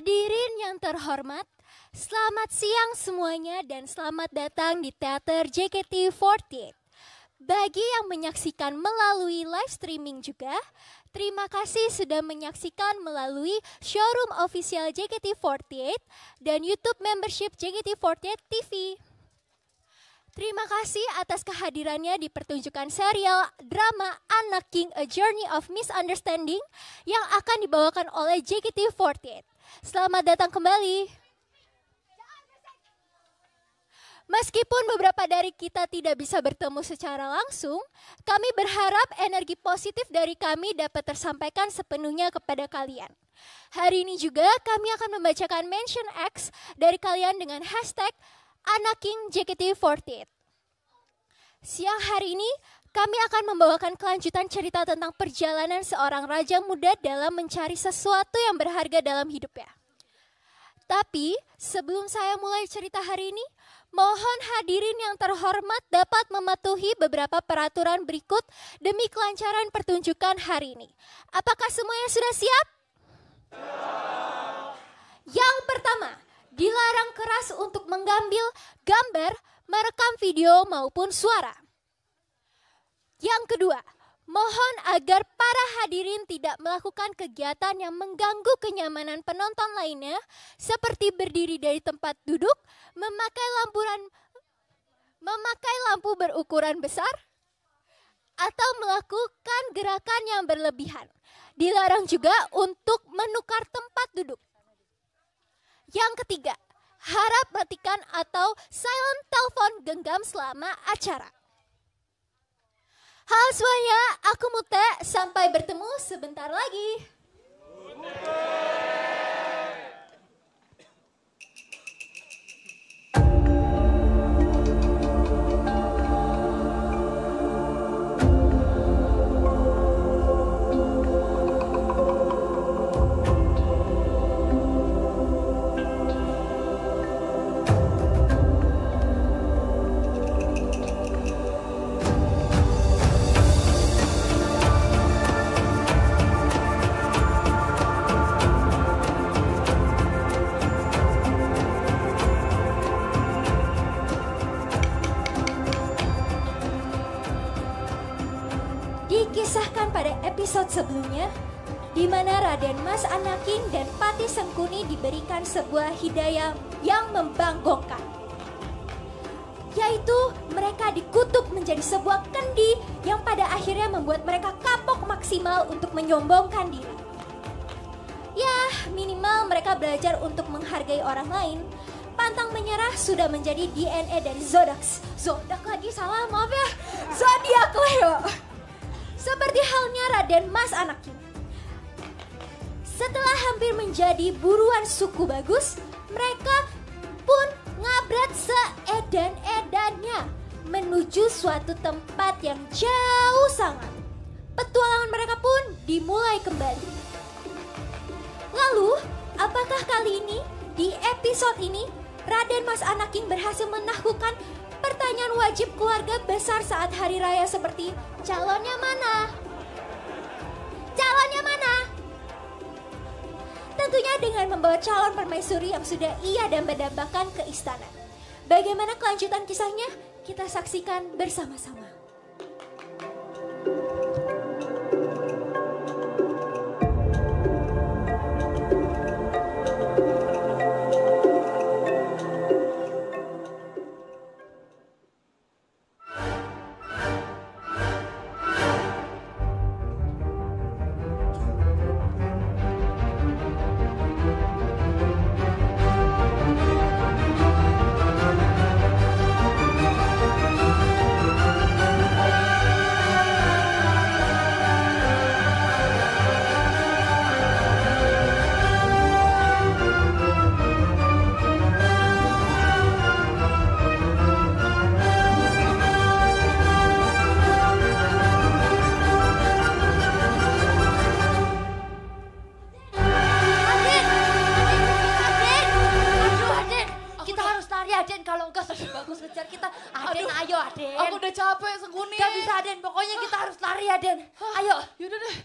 Hadirin yang terhormat, selamat siang semuanya dan selamat datang di Teater JKT48. Bagi yang menyaksikan melalui live streaming juga, terima kasih sudah menyaksikan melalui showroom official JKT48 dan YouTube membership JKT48TV. Terima kasih atas kehadirannya di pertunjukan serial drama Anak King A Journey of Misunderstanding yang akan dibawakan oleh JKT48. Selamat datang kembali. Meskipun beberapa dari kita tidak bisa bertemu secara langsung, kami berharap energi positif dari kami dapat tersampaikan sepenuhnya kepada kalian. Hari ini juga kami akan membacakan mention X dari kalian dengan hashtag Anak King JKT48. Siang hari ini kami akan membawakan kelanjutan cerita tentang perjalanan seorang raja muda dalam mencari sesuatu yang berharga dalam hidupnya. Tapi sebelum saya mulai cerita hari ini, mohon hadirin yang terhormat dapat mematuhi beberapa peraturan berikut demi kelancaran pertunjukan hari ini. Apakah semuanya sudah siap? Yang pertama, dilarang keras untuk mengambil gambar, merekam video maupun suara. Yang kedua, mohon agar para hadirin tidak melakukan kegiatan yang mengganggu kenyamanan penonton lainnya, seperti berdiri dari tempat duduk, memakai lampu berukuran besar, atau melakukan gerakan yang berlebihan. Dilarang juga untuk menukar tempat duduk. Yang ketiga, harap matikan atau silent telepon genggam selama acara. Halo semuanya, aku Mute, sampai bertemu sebentar lagi. Mute. Episode sebelumnya, di mana Raden Mas Anak King dan Pati Sengkuni diberikan sebuah hidayah yang membanggakan, yaitu mereka dikutuk menjadi sebuah kendi yang pada akhirnya membuat mereka kapok maksimal untuk menyombongkan diri. Ya, minimal mereka belajar untuk menghargai orang lain. Pantang menyerah sudah menjadi DNA dari zodiak. Seperti halnya Raden Mas Anak King. Setelah hampir menjadi buruan suku bagus, mereka pun ngabret seedan-edannya menuju suatu tempat yang jauh sangat. Petualangan mereka pun dimulai kembali. Lalu, apakah kali ini, di episode ini, Raden Mas Anak King berhasil menaklukkan pertanyaan wajib keluarga besar saat hari raya seperti calonnya mana? Calonnya mana? Tentunya dengan membawa calon permaisuri yang sudah ia damba-dambakan ke istana. Bagaimana kelanjutan kisahnya? Kita saksikan bersama-sama. Ayo, yaudah deh.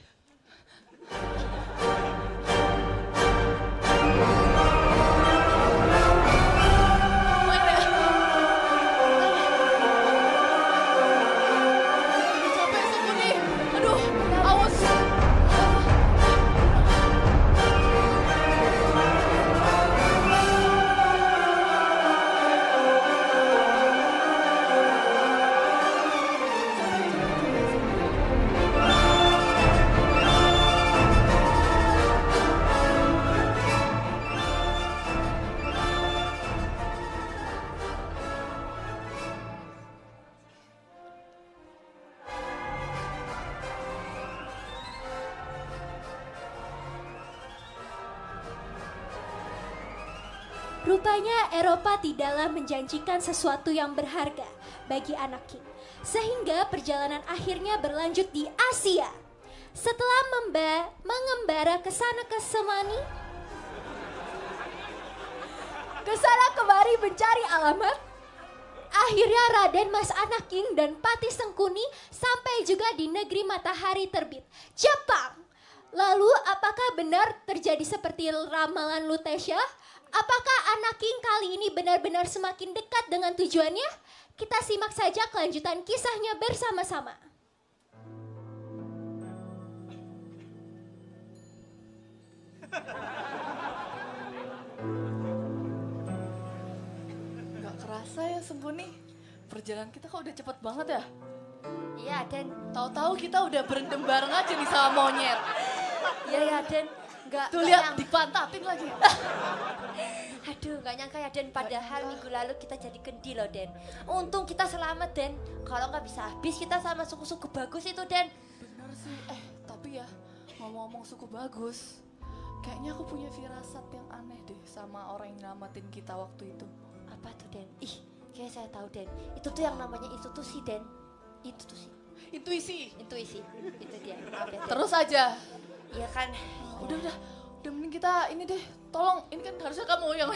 Rupanya Eropa tidaklah menjanjikan sesuatu yang berharga bagi anak King. Sehingga perjalanan akhirnya berlanjut di Asia. Setelah mengembara ke sana kemari mencari alamat, akhirnya Raden Mas Anak King dan Pati Sengkuni sampai juga di negeri matahari terbit, Jepang. Lalu apakah benar terjadi seperti ramalan Lutetia? Apakah Anak King kali ini benar-benar semakin dekat dengan tujuannya? Kita simak saja kelanjutan kisahnya bersama-sama. Gak kerasa ya Sengkuni, perjalanan kita kok udah cepet banget ya? Iya Den, tahu-tahu kita udah berendam bareng aja nih sama monyet. Iya ya Den, gak tuh lihat dipantatin lagi. Aduh gak nyangka ya Den, padahal minggu lalu kita jadi kendi loh Den. Untung kita selamat Den, kalau gak bisa habis kita sama suku-suku bagus itu Den. Bener sih, tapi ya ngomong-ngomong suku bagus, kayaknya aku punya firasat yang aneh deh sama orang yang nyelamatin kita waktu itu. Apa tuh Den? Ih, kayaknya saya tahu Den. Itu tuh yang namanya institusi Den. Institusi. Intuisi. Itu dia. Terus aja. Iya kan. Udah. Udah mending kita ini deh. Tolong, ini kan harusnya kamu yang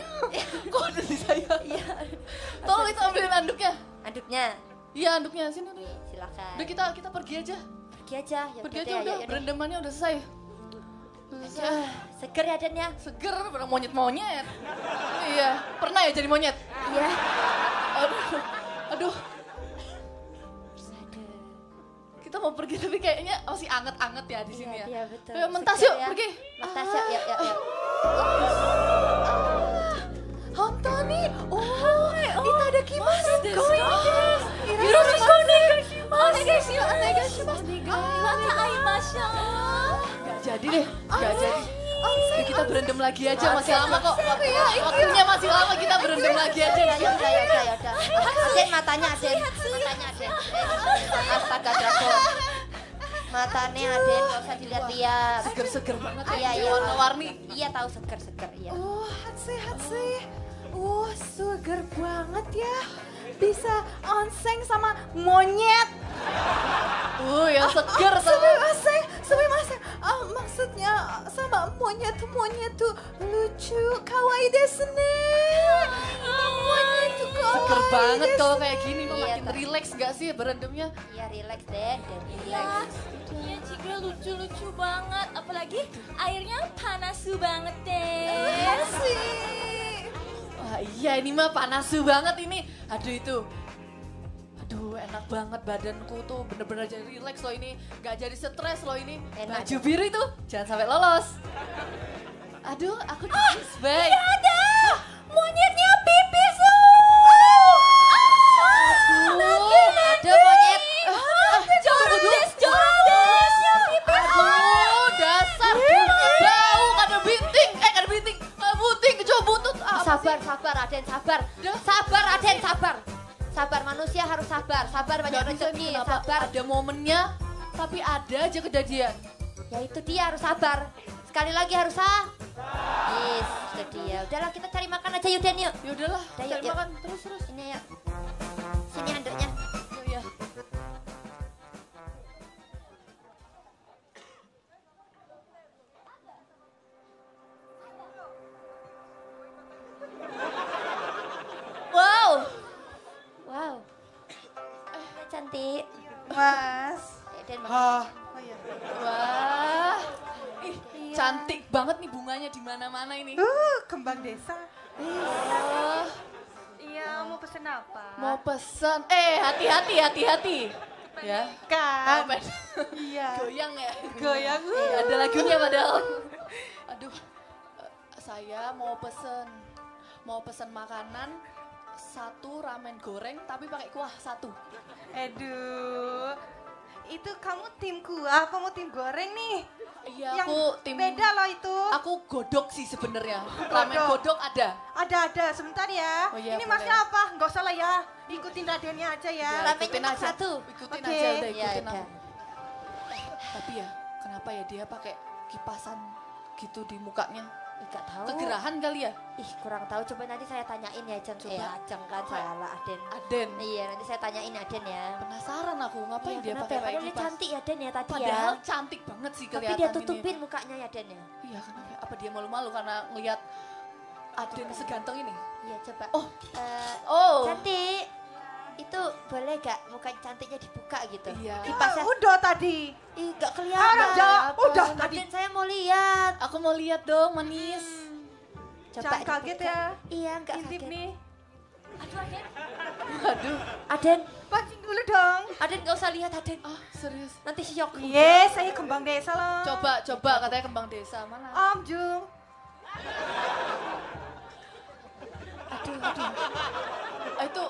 kok ada di saya. Iya. Tolong itu ambilin anduknya. Iya, anduknya sini nih. Silakan. Udah kita pergi aja. Pergi aja, udah berendamannya udah selesai. Aduh, seger ya Den ya? Seger, pernah monyet-monyet. Iya, pernah ya jadi monyet? Iya. Aduh. Kita mau pergi tapi kayaknya masih anget-anget ya di sini ya. Iya, betul. Ayo, mentas yuk, pergi. Mentas yuk, ya. Hontoni, itu ada kimasu. Gak jadi deh. Kita berendam lagi aja, masih lama kok. Waktunya masih lama, kita berendam lagi aja. Yaudah. Matanya Aden. Astaga dragon. Matanya Aden, gak usah dilihat-lihat. Seger-seger banget ya. Iya, warna-warni. Iya tahu seger-seger, iya. Oh, Hatsi. Oh, seger banget ya. Bisa onseng sama monyet. Ya seger tuh. Sebelum onseng. Maksudnya sama monyet tuh lucu, kawaii desu ne. Monyet tuh kawaii. Seger banget kalau kayak gini, makin relax gak sih berendamnya? Iya relax deh. Iya juga lucu banget, apalagi airnya panasu banget deh. Asik. Wah iya ini mah panasu banget ini. Aduh enak banget badanku tuh bener-bener jadi relax loh ini. Gak jadi stres loh ini. Enak. Baju biru itu jangan sampai lolos. Aduh aku nangis baik. Iya ada, monyetnya pipis loh. Ada monyet. Jordes, pipis. Aduh dasar bunyi bau karena bintik. Sabar Raden. Sabar, manusia harus sabar. Sabar banyak rezeki, sabar. Ada momennya, tapi ada aja kejadian. Ya itu dia, harus sabar. Sekali lagi harus Yes, itu dia. Udahlah kita cari makan aja yuk Den yuk. Yaudahlah, cari makan terus. Ini ya. Sini anduknya. Iya. Wow. Cantik. Mas. Wah. Cantik banget nih bunganya di mana-mana ini. Kembang desa. Iya, mau pesen apa? Mau pesen. Hati-hati. Ya. Kan. Iya. Goyang ya. Goyang. Ada lagunya padahal. Aduh. Saya mau pesen makanan 1 ramen goreng tapi pakai kuah 1. Aduh, itu kamu tim kuah apa mau tim goreng nih? Iya aku tim. Beda loh itu. Aku godok sih sebenarnya. Ramen godok ada. Ada sebentar ya. Oh, iya, ini boleh. Masnya apa? Nggak usah lah ya. Ikutin Radennya aja ya. Ramennya pakai 1. Ikutin aja udah ikutin aku. Tapi ya kenapa ya dia pakai kipasan gitu di mukanya? Enggak tahu. Kegerahan kali ya? Ih, kurang tahu. Coba nanti saya tanyain ya, Jeng. Coba Jeng kan salah Aden. Aden. Iya, nanti saya tanyain Aden ya. Penasaran aku ngapain dia pakai baju kipas. Cantik ya Den ya tadi. Padahal cantik banget sih kelihatan. Tapi dia tutupin mukanya ya Den ya. Iya, kenapa? Apa dia malu-malu karena ngelihat Aden seganteng ini? Iya, coba. Cantik. Itu boleh gak muka cantiknya dibuka gitu? Iya. Kipasnya. Udah tadi. Ih, gak kelihatan. Orang jawab, udah tadi. Aden, saya mau lihat. Aku mau lihat dong, manis. Coba jangan kaget ya. Iya, gak kaget. Intip nih. Aduh, Aden. Aduh. Aden. Pancing dulu dong. Aden, gak usah lihat, Aden. Ah, serius. Nanti syok. Iya, saya kembang desa loh. Coba katanya kembang desa. Mana? Om Jung. Aduh. Itu...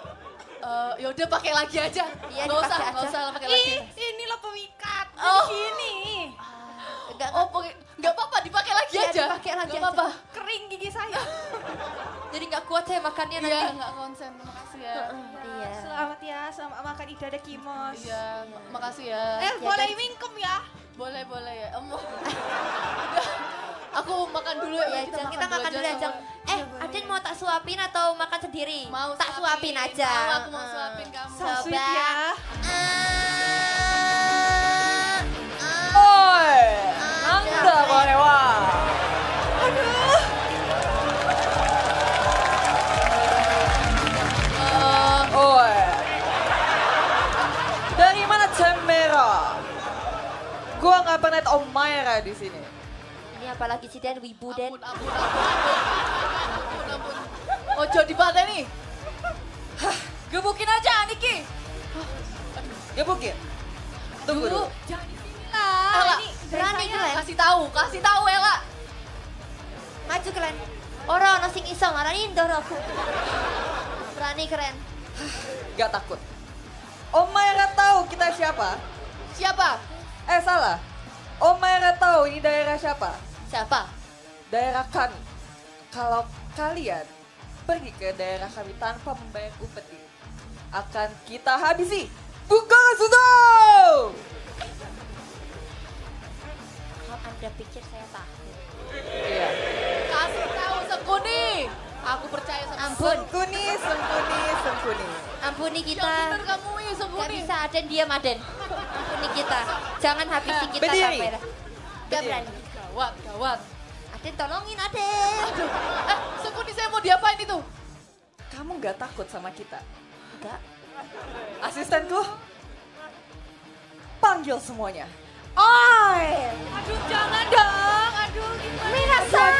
yaudah pakai lagi aja, iya, nggak usah pakai lagi. Ih, ini lo pemikat, ini. Nggak apa-apa, dipakai lagi aja. Dipakai lagi aja. Kering gigi saya. Jadi nggak kuat saya makannya nanti. Iya, nggak konsen, makasih ya. Iya. Selamat ya, selamat makan Idada Kimos. Iya, makasih ya. Boleh wingkem ya? Boleh ya. Aku makan dulu ya, kita makan dulu aja. Aden mau tak suapin atau makan sendiri? Mau tak suapin aja. Aku mau suapin kamu. Coba. Oi, Anda boleh wah. Aduh. Oi. Dari mana Cemera? Gua nggak pernah lihat Om Mayra di sini. Ini apalagi sih Den, wibu Den. Ampun. Ojo dibantai nih. Hah, gebukin aja Niki. Gebukin. Tunggu dulu. Jangan di sini lah. Berani kalian. Kasih tahu Ela. Maju kalian. Orang nasi iseng, orang indor aku. Berani keren. Gak takut. Om Mayra tahu kita siapa? Siapa? Salah. Om Mayra tahu ini daerah siapa? Siapa? Daerah kami. Kalau kalian pergi ke daerah kami tanpa membayar upeti, akan kita habisi. Buka sudah! Kalau Anda pikir saya takut. Iya. Kasih tahu Sengkuni. Aku percaya sama Sengkuni. Ampuni kita. Jangan kamu ya Sengkuni. Gak bisa Aden diam Aden. Ampuni kita. Jangan habisi kita sampai lah. Gak berani. Gawat. Aden tolongin Aden. Sengkuni saya mau diapain itu? Kamu gak takut sama kita? Enggak. Asistenku, panggil semuanya. Oi. Aduh jangan dong. Aduh gimana? Minasan.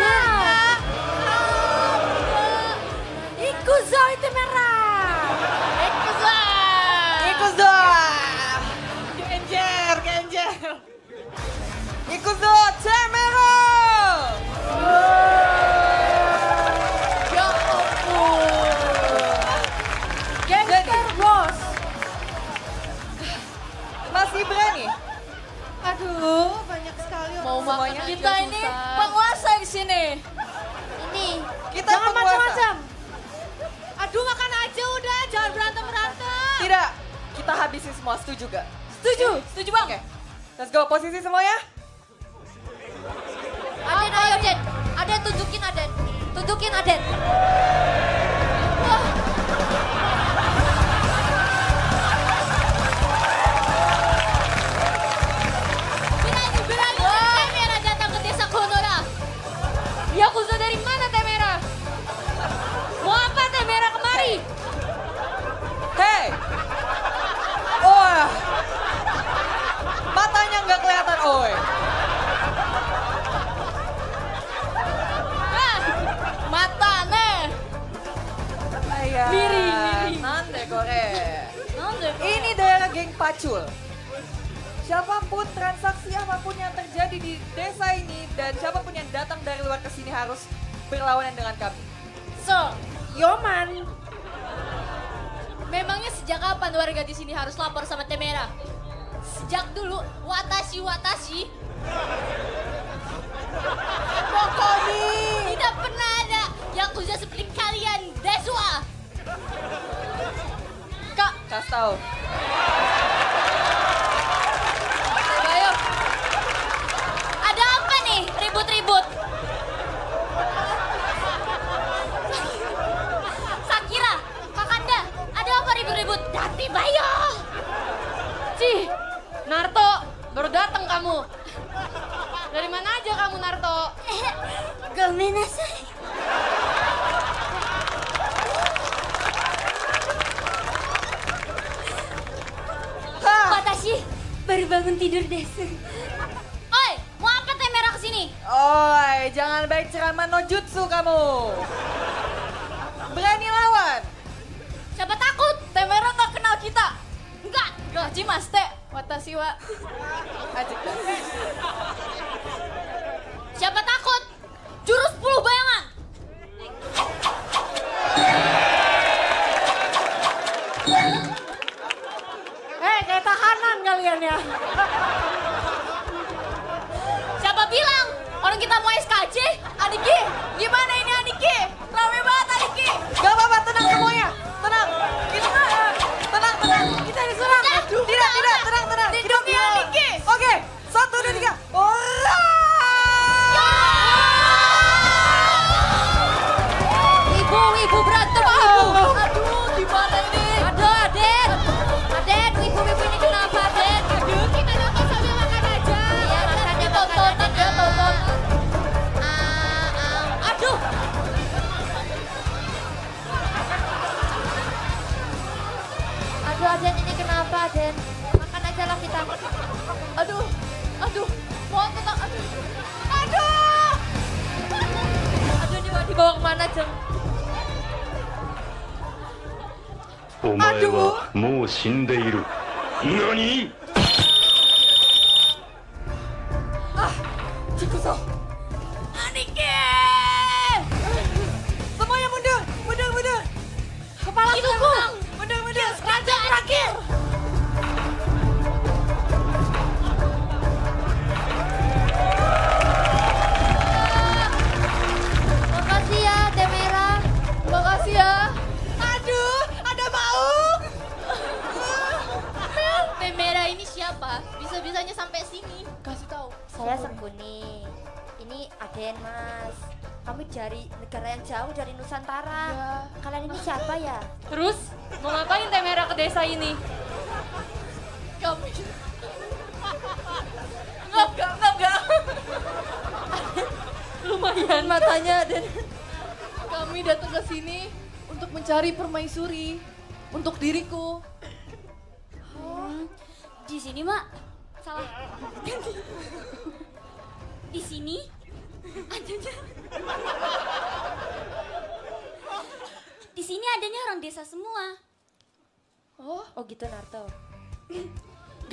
Ikuzo itu merah. Ikuzo. Genjer. Ikuzo. Banyak sekali orang semuanya. Kita ini penguasa di sini. Ini kita jangan macam-macam. Aduh makan aja udah, jangan berantem. Tidak, kita habisi semua. Setuju gak? Setuju bang. Okay. Let's go posisi semuanya. Aden ayo Den, Aden tunjukin Aden, Yakuza dari mana Temera? Mau apa Temera kemari? Hei! Matanya nggak kelihatan, matanya! Ayah, miri. Nande goreng. Ini daerah geng pacul. Siapapun transaksi apapun yang terjadi di desa ini dan siapapun yang datang dari luar ke sini harus berlawanan dengan kami. So, Yoman. Memangnya sejak kapan warga di sini harus lapor sama Temera? Sejak dulu, watashi. Pokoknya tidak pernah ada yakuza seperti kalian, Deswa. Kak, kasih tahu. Ada apa nih ribut-ribut? Baru bangun tidur, Des. Oi, mau angkat teh merah ke sini? Oi, jangan baik ceramah no jutsu kamu. Berani lawan. Siapa takut? Teh merah nggak kenal kita. Enggak, gaji mas teh. Watashi wa. Siapa takut? Jurus 10 bayangan. Kayak tahanan kalian ya. Siapa bilang? Orang kita mau SKJ, Adiki. Gimana ini Adiki? Rame banget Adiki. Gak apa-apa, tenang semuanya. Tenang. Kita tenang. Kita diserang. Tidak, tenang. Hidupnya Adiki. Oke, 1, 2, 3. Ora! Ibu berantem, ibu. Aduh, gimana ini? Aduh, Aden. Aden, ibu ini kenapa, Aden? Aduh, kita nonton sambil makan aja. Iya, makannya tonton. Aduh. Aduh, Aden ini kenapa, Aden? Makan aja lah kita. Aduh. Mohon tenang, aduh. Aduh, dibawa kemana, Jeng? Aduh, mau shindeiru. Nani? Ah, Chikuso. Anike! Semuanya mundur. Kepala tubuh. Mundur. Raja terakhir. Makasih ya, Teh Merah. Makasih ya. Merah ini siapa? Bisa-bisanya sampai sini. Kasih tahu. Saya Sengkuni. Ini Raden Mas. Kami dari negara yang jauh dari Nusantara. Ya. Kalian ini siapa ya? Terus mau ngapain Teh Merah ke desa ini? Kami. Enggak. Lumayan matanya Raden. Kami datang ke sini untuk mencari permaisuri untuk diriku. Di sini, Mak. Salah. Ganti. Di sini. Adanya. Di sini adanya orang desa semua. Oh gitu, Narto.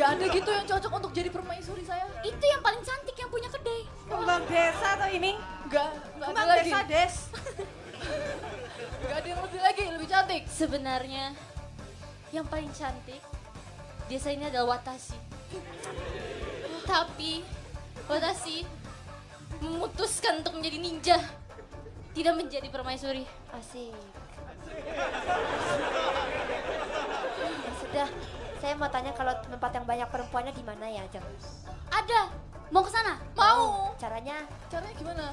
Gak ada gitu yang cocok untuk jadi permaisuri saya. Itu yang paling cantik yang punya kedai. Kembang desa atau ini? Enggak ada lagi. Kembang desa, Des. Gak ada yang lebih cantik. Sebenarnya, yang paling cantik desa ini adalah Watashi. Tapi Watashi memutuskan untuk menjadi ninja, tidak menjadi permaisuri. Asik. Ya sudah, saya mau tanya kalau tempat yang banyak perempuannya di mana ya, Jeng? Ada. Mau ke sana? Mau. Caranya? Caranya gimana?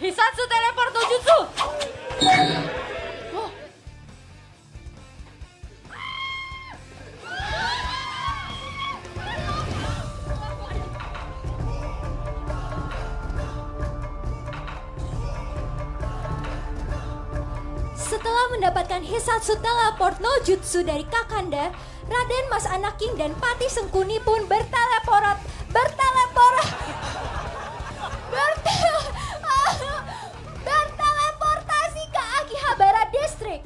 Hisatsu teleport jutsu. Setelah mendapatkan Hisatsu teleport no jutsu dari Kakanda, Raden Mas Anak King dan Pati Sengkuni pun berteleportasi ke Akihabara District.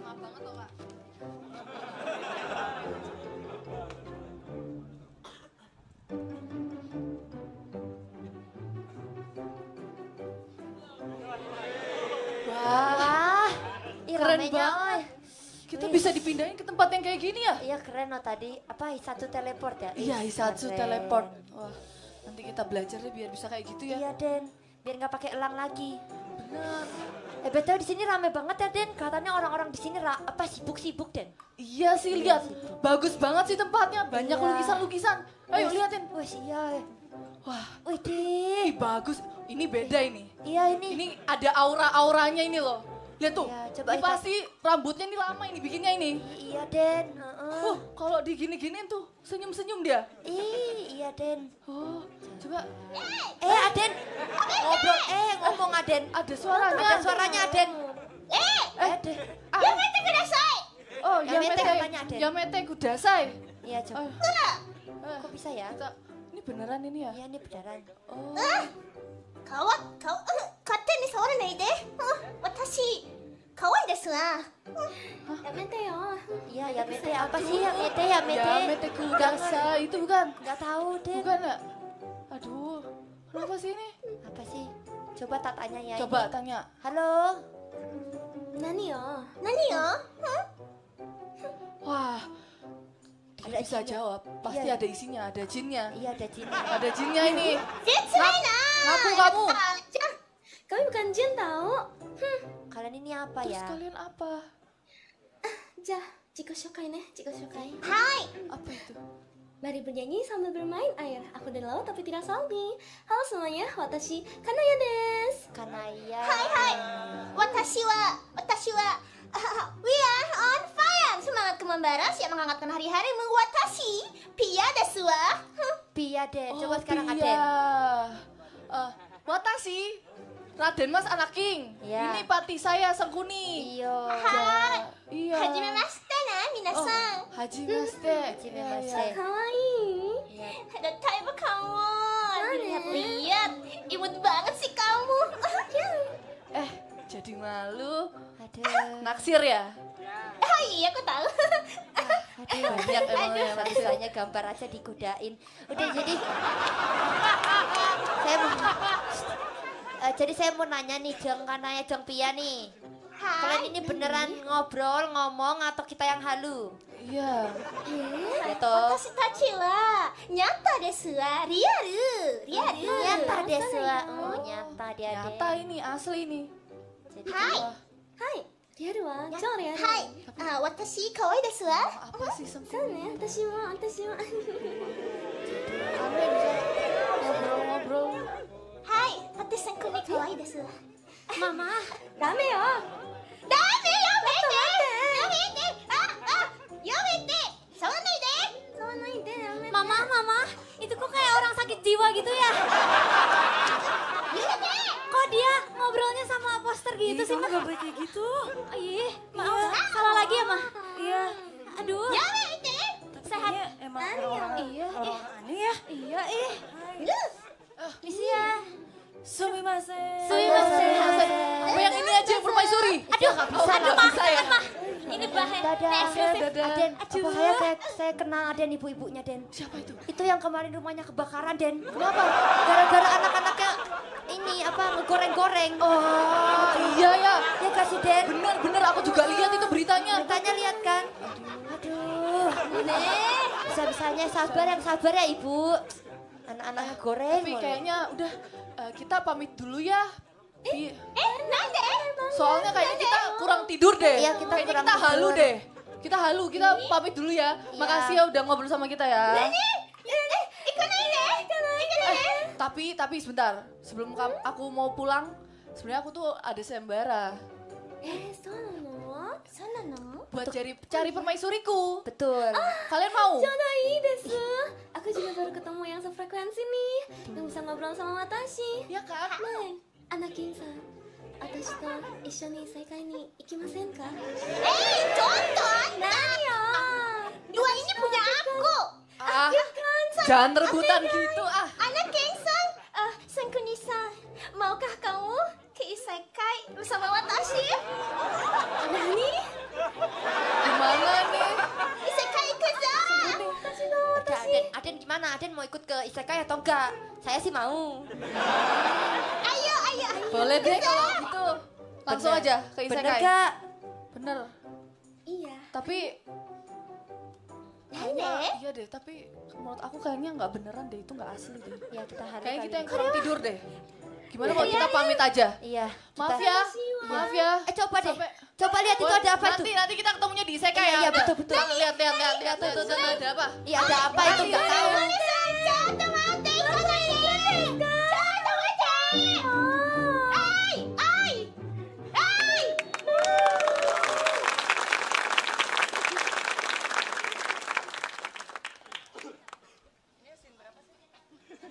Maaf banget loh, Kak. Keren banget. Kita bisa dipindahin ke tempat yang kayak gini ya? Iya keren loh tadi. Apa Hisatsu teleport ya? Iya Hisatsu teleport. Wah, nanti kita belajar deh biar bisa kayak gitu ya. Iya Den, biar nggak pakai elang lagi. Benar. Betul di sini rame banget ya Den. Katanya orang-orang di sini apa sibuk-sibuk Den? Iya sih lihat. Bagus banget sih tempatnya. Banyak lukisan-lukisan. Ayo liatin. Wes iya. Wah. Wih bagus. Ini beda ini. Iya ini. Ini ada aura-auranya ini loh. Lihat tuh, ya, coba ini pasti rambutnya ini lama ini bikinnya ini. Iya Den. Kalau digini-giniin tuh senyum-senyum dia. Iya iya Den. Oh, coba. Aden. Ngobrol, ngomong Aden. Ada suaranya. Ada suaranya Aden. Aden. Yamete kudasai. Oh, yamete namanya Aden. Yamete kudasai. Iya, coba. Kok bisa ya? Ini beneran ini ya? Iya, ini beneran. Oh. Kawa, kawa, katte ni saura nai de. Watashi. Kawaii desu na. Yamete yo. Iya, yamete apa sih yamete, yamete. Yamete kudasai itu bukan? Enggak tahu deh. Bukan enggak? Aduh, kenapa sih ini? Apa sih? Coba tanya ya. Coba ini. Tanya. Halo. Nani yo? Nani yo? Huh? Wah. Dia bisa jawab. Pasti iya. Ada isinya, ada jinnya. Iya, ada jinnya. Ada jinnya ini. Jitsuna. Ngaku kamu. Kami bukan jin tahu. Kalian ini apa ya? Terus kalian apa? Ja, jikoshokai ne, jikoshokai. Hai. Apa itu? Mari bernyanyi sambil bermain air. Aku dari laut tapi tidak salmi. Halo semuanya, watashi Kanaya desu. Kanaya. Hai hai. Watashi wa we are on fire. Semangat kemembara siap menghangatkan hari-harimu. Watashi Pia desu wa. Pia desu. Coba sekarang Aden. Watashi Raden Mas Anak King. Ini pati saya Sengkuni. Iya. Iya. Hajime mas. Minasan, hajimashite. Hajimashite. Kawaii. Ada type kamu. Lihat, imut banget sih kamu. Jadi malu. Aduh. Naksir ya? Oh iya, aku tahu. Aduh, banyak emang yang naksirnya gambar aja dikudain. Udah jadi. Jadi saya mau nanya nih, Jeng Kanaya, Jeng Pia nih. Kalian ini beneran ngobrol, ngomong, atau kita yang halu? Iya. Watashi tachi wa nyata desu wa riaru. Riaru. Nyata desu wa. Oh, nyata dia deh. Nyata ini, asli nih. Hai. Hai. Riaru wa. Jauh riaru. Hai. Watashi kawaii desu wa. Apa sih sempurna? Watashi wa, watashi wa. Kalian bisa ngobrol-ngobrol. Hai. Watashi sengkuni kawaii desu wa. Mama. Dame yo. Dame yamete. Yamete. Yamete. Sawanai de. Sawanai de. Mama, mama. Itu kok kayak orang sakit jiwa gitu ya? Yamete. Kok dia ngobrolnya sama poster gitu sih? Kamu ngobrol kayak gitu. Ih, maaf. Salah lagi ya, Ma? Iya. Aduh. Yamete. Sehat. Emang orang aneh ya? Iya, ih. Misi ya. Sumimasen. Sumimasen. Aku yang ini aja yang permaisuri. Aduh, gak bisa. Aduh, makan, mah. Ini bahaya. Aden, bahaya saya kenal Aden ibu-ibunya, Den. Siapa itu? Itu yang kemarin rumahnya kebakaran, Den. Kenapa? Gara-gara anak-anaknya ini apa, ngegoreng-goreng. Oh, iya ya. Ya gak sih, Den? Bener, aku juga lihat itu beritanya. Beritanya lihat kan? Aduh. Nih, bisa-bisanya sabar yang sabar ya, Ibu. Anak-anak goreng. Tapi kayaknya udah kita pamit dulu ya. Nade? Soalnya kayaknya kita kurang tidur deh. Iya, kita halu deh. Kita halu, kita pamit dulu ya. Makasih ya udah ngobrol sama kita ya. Tapi sebentar, sebelum aku mau pulang, sebenarnya aku tuh ada sayembara. Sono? Buat cari permaisuriku. Betul. Kalian mau? Janai desu. Aku juga baru ketemu yang sefrekuensi nih. Yang bisa ngobrol sama Watashi. Ya kak. Nah, Anak King-san. Watashi to issho ni isekai ni ikimasen ka? Contoh Anda. Dua ini punya aku. Jangan rebutan gitu ah. Anak King-san. Sengkuni-san. Maukah kamu ke isekai bersama Watashi? Nani? Gimana nih? Isekai kerja! Aden gimana? Aden mau ikut ke isekai atau enggak? Saya sih mau. Ayo. Boleh deh kalau gitu. Langsung aja ke isekai. Bener gak? Bener. Iya. Tapi... Iya deh, tapi menurut aku kayaknya nggak beneran deh, itu nggak asli deh. Ya kita harus. Kayaknya kita yang kurang tidur deh. Gimana kalau kita pamit aja? Iya. Maaf ya, maaf ya. Coba deh, coba lihat itu ada apa tuh. Nanti kita ketemunya di isekai ya. Iya betul. Lihat tuh ada apa? Iya ada apa itu nggak tahu. Bahkan,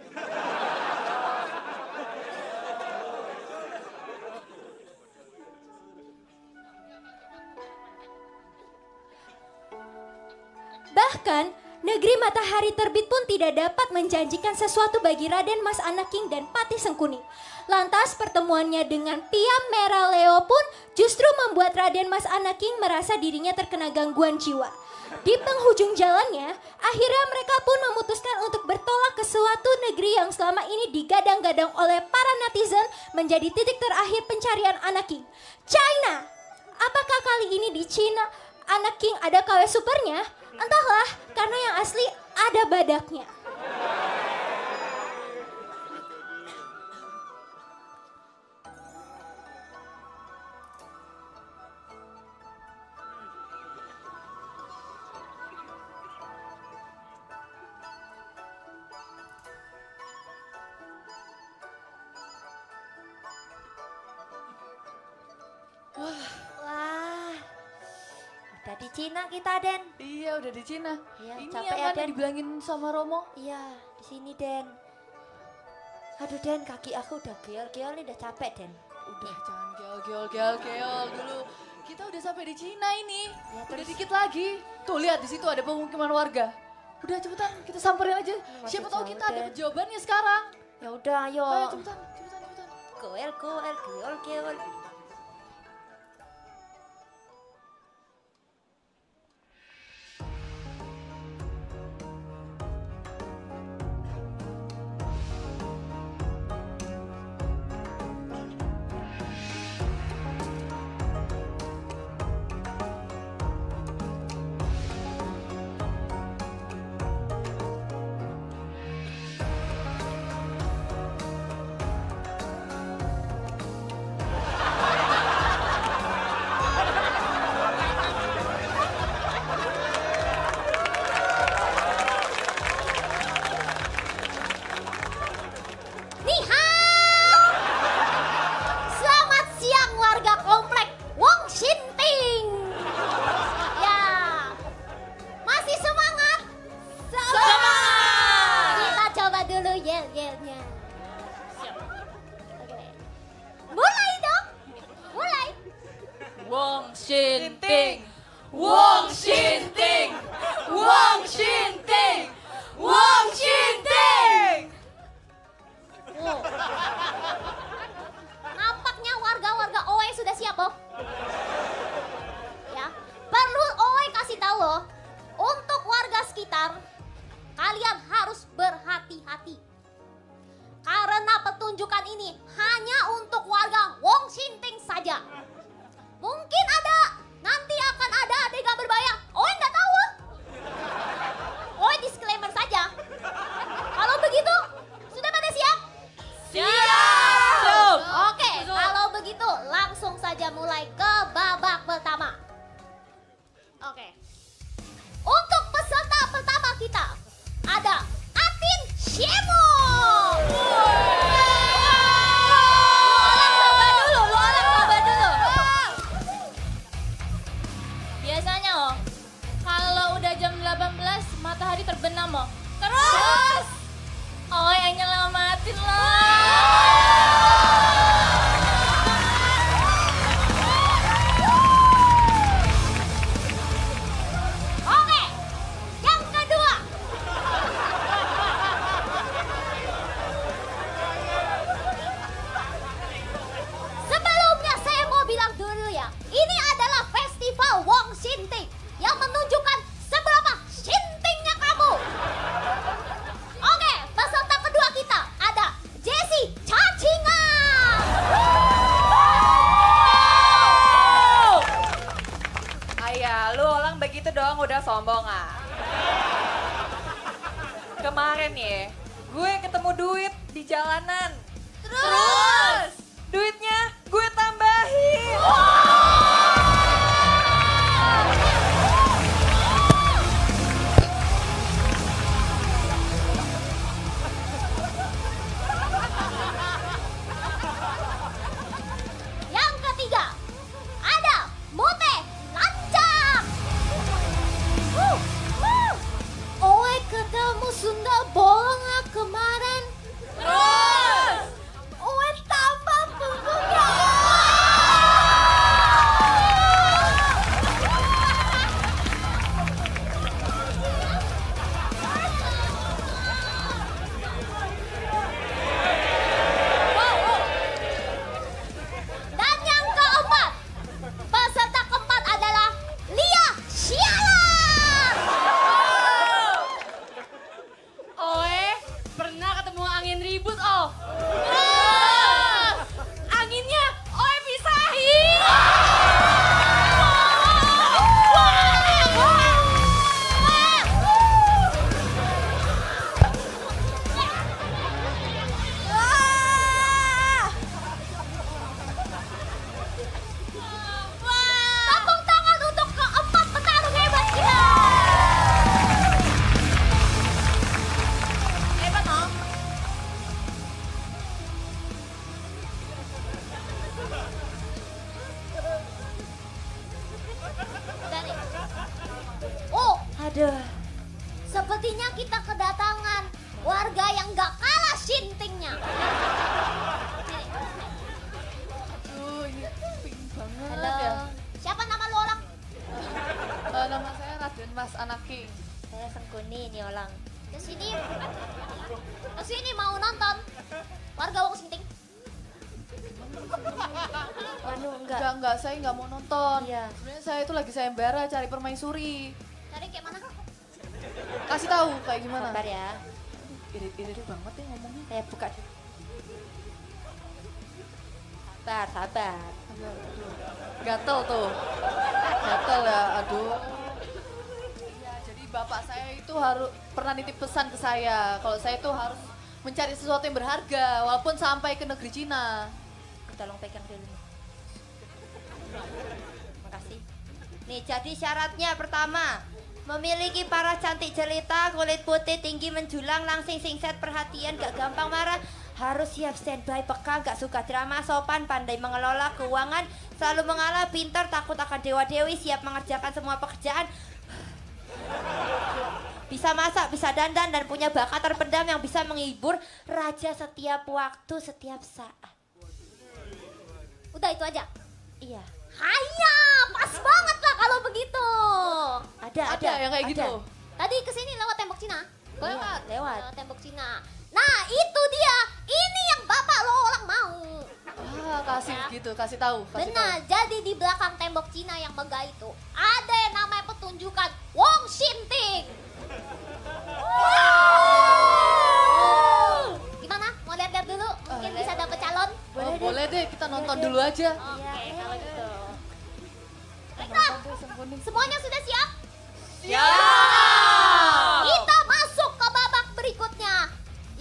negeri matahari terbit pun tidak dapat menjanjikan sesuatu bagi Raden Mas Anak King dan Patih Sengkuni. Lantas pertemuannya dengan Piam Merah Leo pun justru membuat Raden Mas Anak King merasa dirinya terkena gangguan jiwa. Di penghujung jalannya, akhirnya mereka pun memutuskan untuk bertolak ke suatu negeri yang selama ini digadang-gadang oleh para netizen menjadi titik terakhir pencarian Anak King. China! Apakah kali ini di China Anak King ada KW supernya? Entahlah, karena yang asli ada badaknya. Di Cina kita, Den. Iya, udah di Cina. Iya, ini capek ya, Den. Dibilangin sama Romo. Iya, di sini, Den. Aduh, Den, kaki aku udah geol-geol nih, udah capek, Den. Udah, jangan geol dulu. Kita udah sampai di Cina ini. Ya, udah dikit lagi. Tuh, lihat di situ ada pemukiman warga. Udah, cepetan kita samperin aja. Ya, siapa tahu kita ada jawabannya sekarang. Ya udah, ayo. Ayo, cepetan. Geol. Sunda bolong kemarin ribut all. Anginnya oe pisahin. Sepertinya kita kedatangan warga yang gak kalah shintingnya. Aduh, ini pink banget. Halo. Ya. Siapa nama lu orang? Nama saya Raden Mas Anak King. Saya Sengkuni ini orang. Kesini mau nonton warga Wong Shinting. Waduh, enggak, saya nggak mau nonton. Iya. Sebenarnya saya itu lagi sayembara cari permaisuri. Cari kayak mana? Kasih tahu kayak gimana? Bentar ya. Irit banget ya ngomongnya. Kayak buka. Sabar. Gatel tuh. Gatel ya, aduh. Ya, jadi bapak saya itu pernah nitip pesan ke saya. Kalau saya itu harus mencari sesuatu yang berharga. Walaupun sampai ke negeri Cina. Tolong pegang dulu. Makasih. Nih, jadi syaratnya pertama. Memiliki paras cantik jelita, kulit putih tinggi menjulang, langsing singset perhatian, gak gampang marah, harus siap standby, peka, gak suka drama, sopan, pandai mengelola keuangan, selalu mengalah, pintar, takut akan dewa-dewi, siap mengerjakan semua pekerjaan, bisa masak, bisa dandan, dan punya bakat terpendam yang bisa menghibur raja setiap waktu, setiap saat. Udah itu aja? Iya. Hanya pas banget lah kalau begitu. Ada yang kayak gitu. Tadi kesini lewat tembok Cina. Lewat tembok Cina. Nah itu dia. Ini yang bapak lo orang mau. Ah, kasih ya. Gitu, kasih tahu. Benar. Jadi di belakang tembok Cina yang megah itu ada yang namanya pertunjukan Wong Shinting. Gimana? Mau lihat-lihat dulu? Mungkin bisa dapet calon. Boleh deh, kita nonton dulu aja. Oke, kalau gitu. Semuanya sudah siap? Siap! Kita masuk ke babak berikutnya,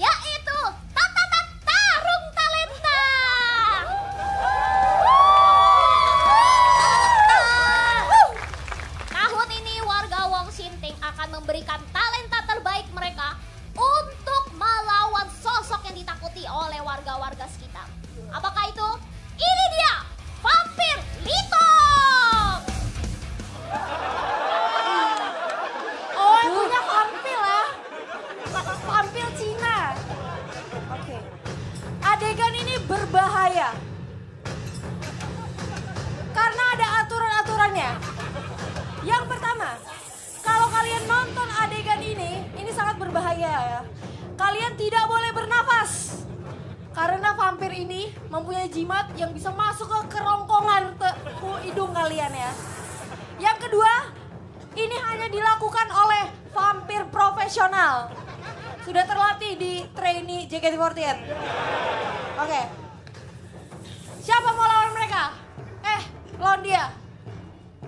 yaitu tantangan tarung talenta. Tahun ini warga Wong Shinting akan memberikan talenta terbaik mereka untuk melawan sosok yang ditakuti oleh warga-warga sekitar. Apakah itu? Ini dia, vampir litong. Oh, punya vampir lah. Vampir Cina. Oke. Adegan ini berbahaya. Karena ada aturan-aturannya. Yang pertama, kalau kalian nonton adegan ini sangat berbahaya ya. Kalian tidak boleh bernafas. Karena vampir ini mempunyai jimat yang bisa masuk ke kerongkongan hidung kalian ya. Yang kedua, ini hanya dilakukan oleh vampir profesional. Sudah terlatih di trainee JKT48. Oke. Siapa mau lawan mereka? Lawan dia.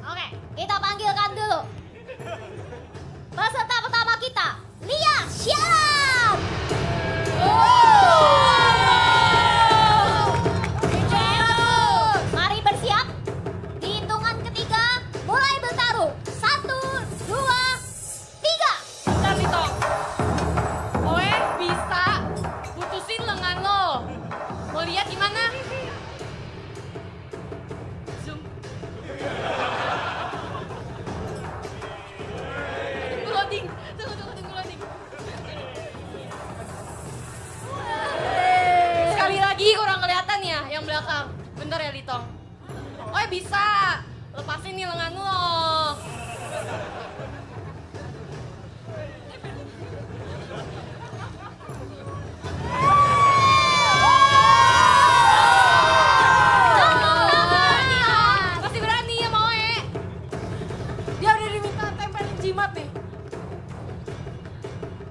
Oke, kita panggilkan dulu. Peserta pertama kita, Lia, siap! Bentar ya Litong. Oh bisa, lepasin nih lengan lo. Masih berani ya mau ya? Dia udah diminta tempelin jimat nih.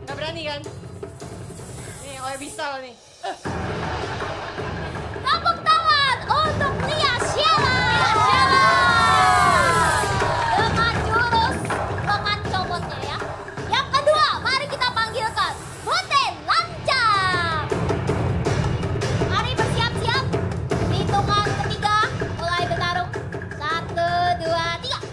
Gak berani kan? Nih, oh nggak bisa nih. Tepuk tangan untuk Lia Sheila. Dengan jurus lengan comotnya ya. Yang kedua, mari kita panggilkan Bute Lancang. Mari bersiap-siap. Hitungan ketiga, mulai bertarung. 1, 2, 3.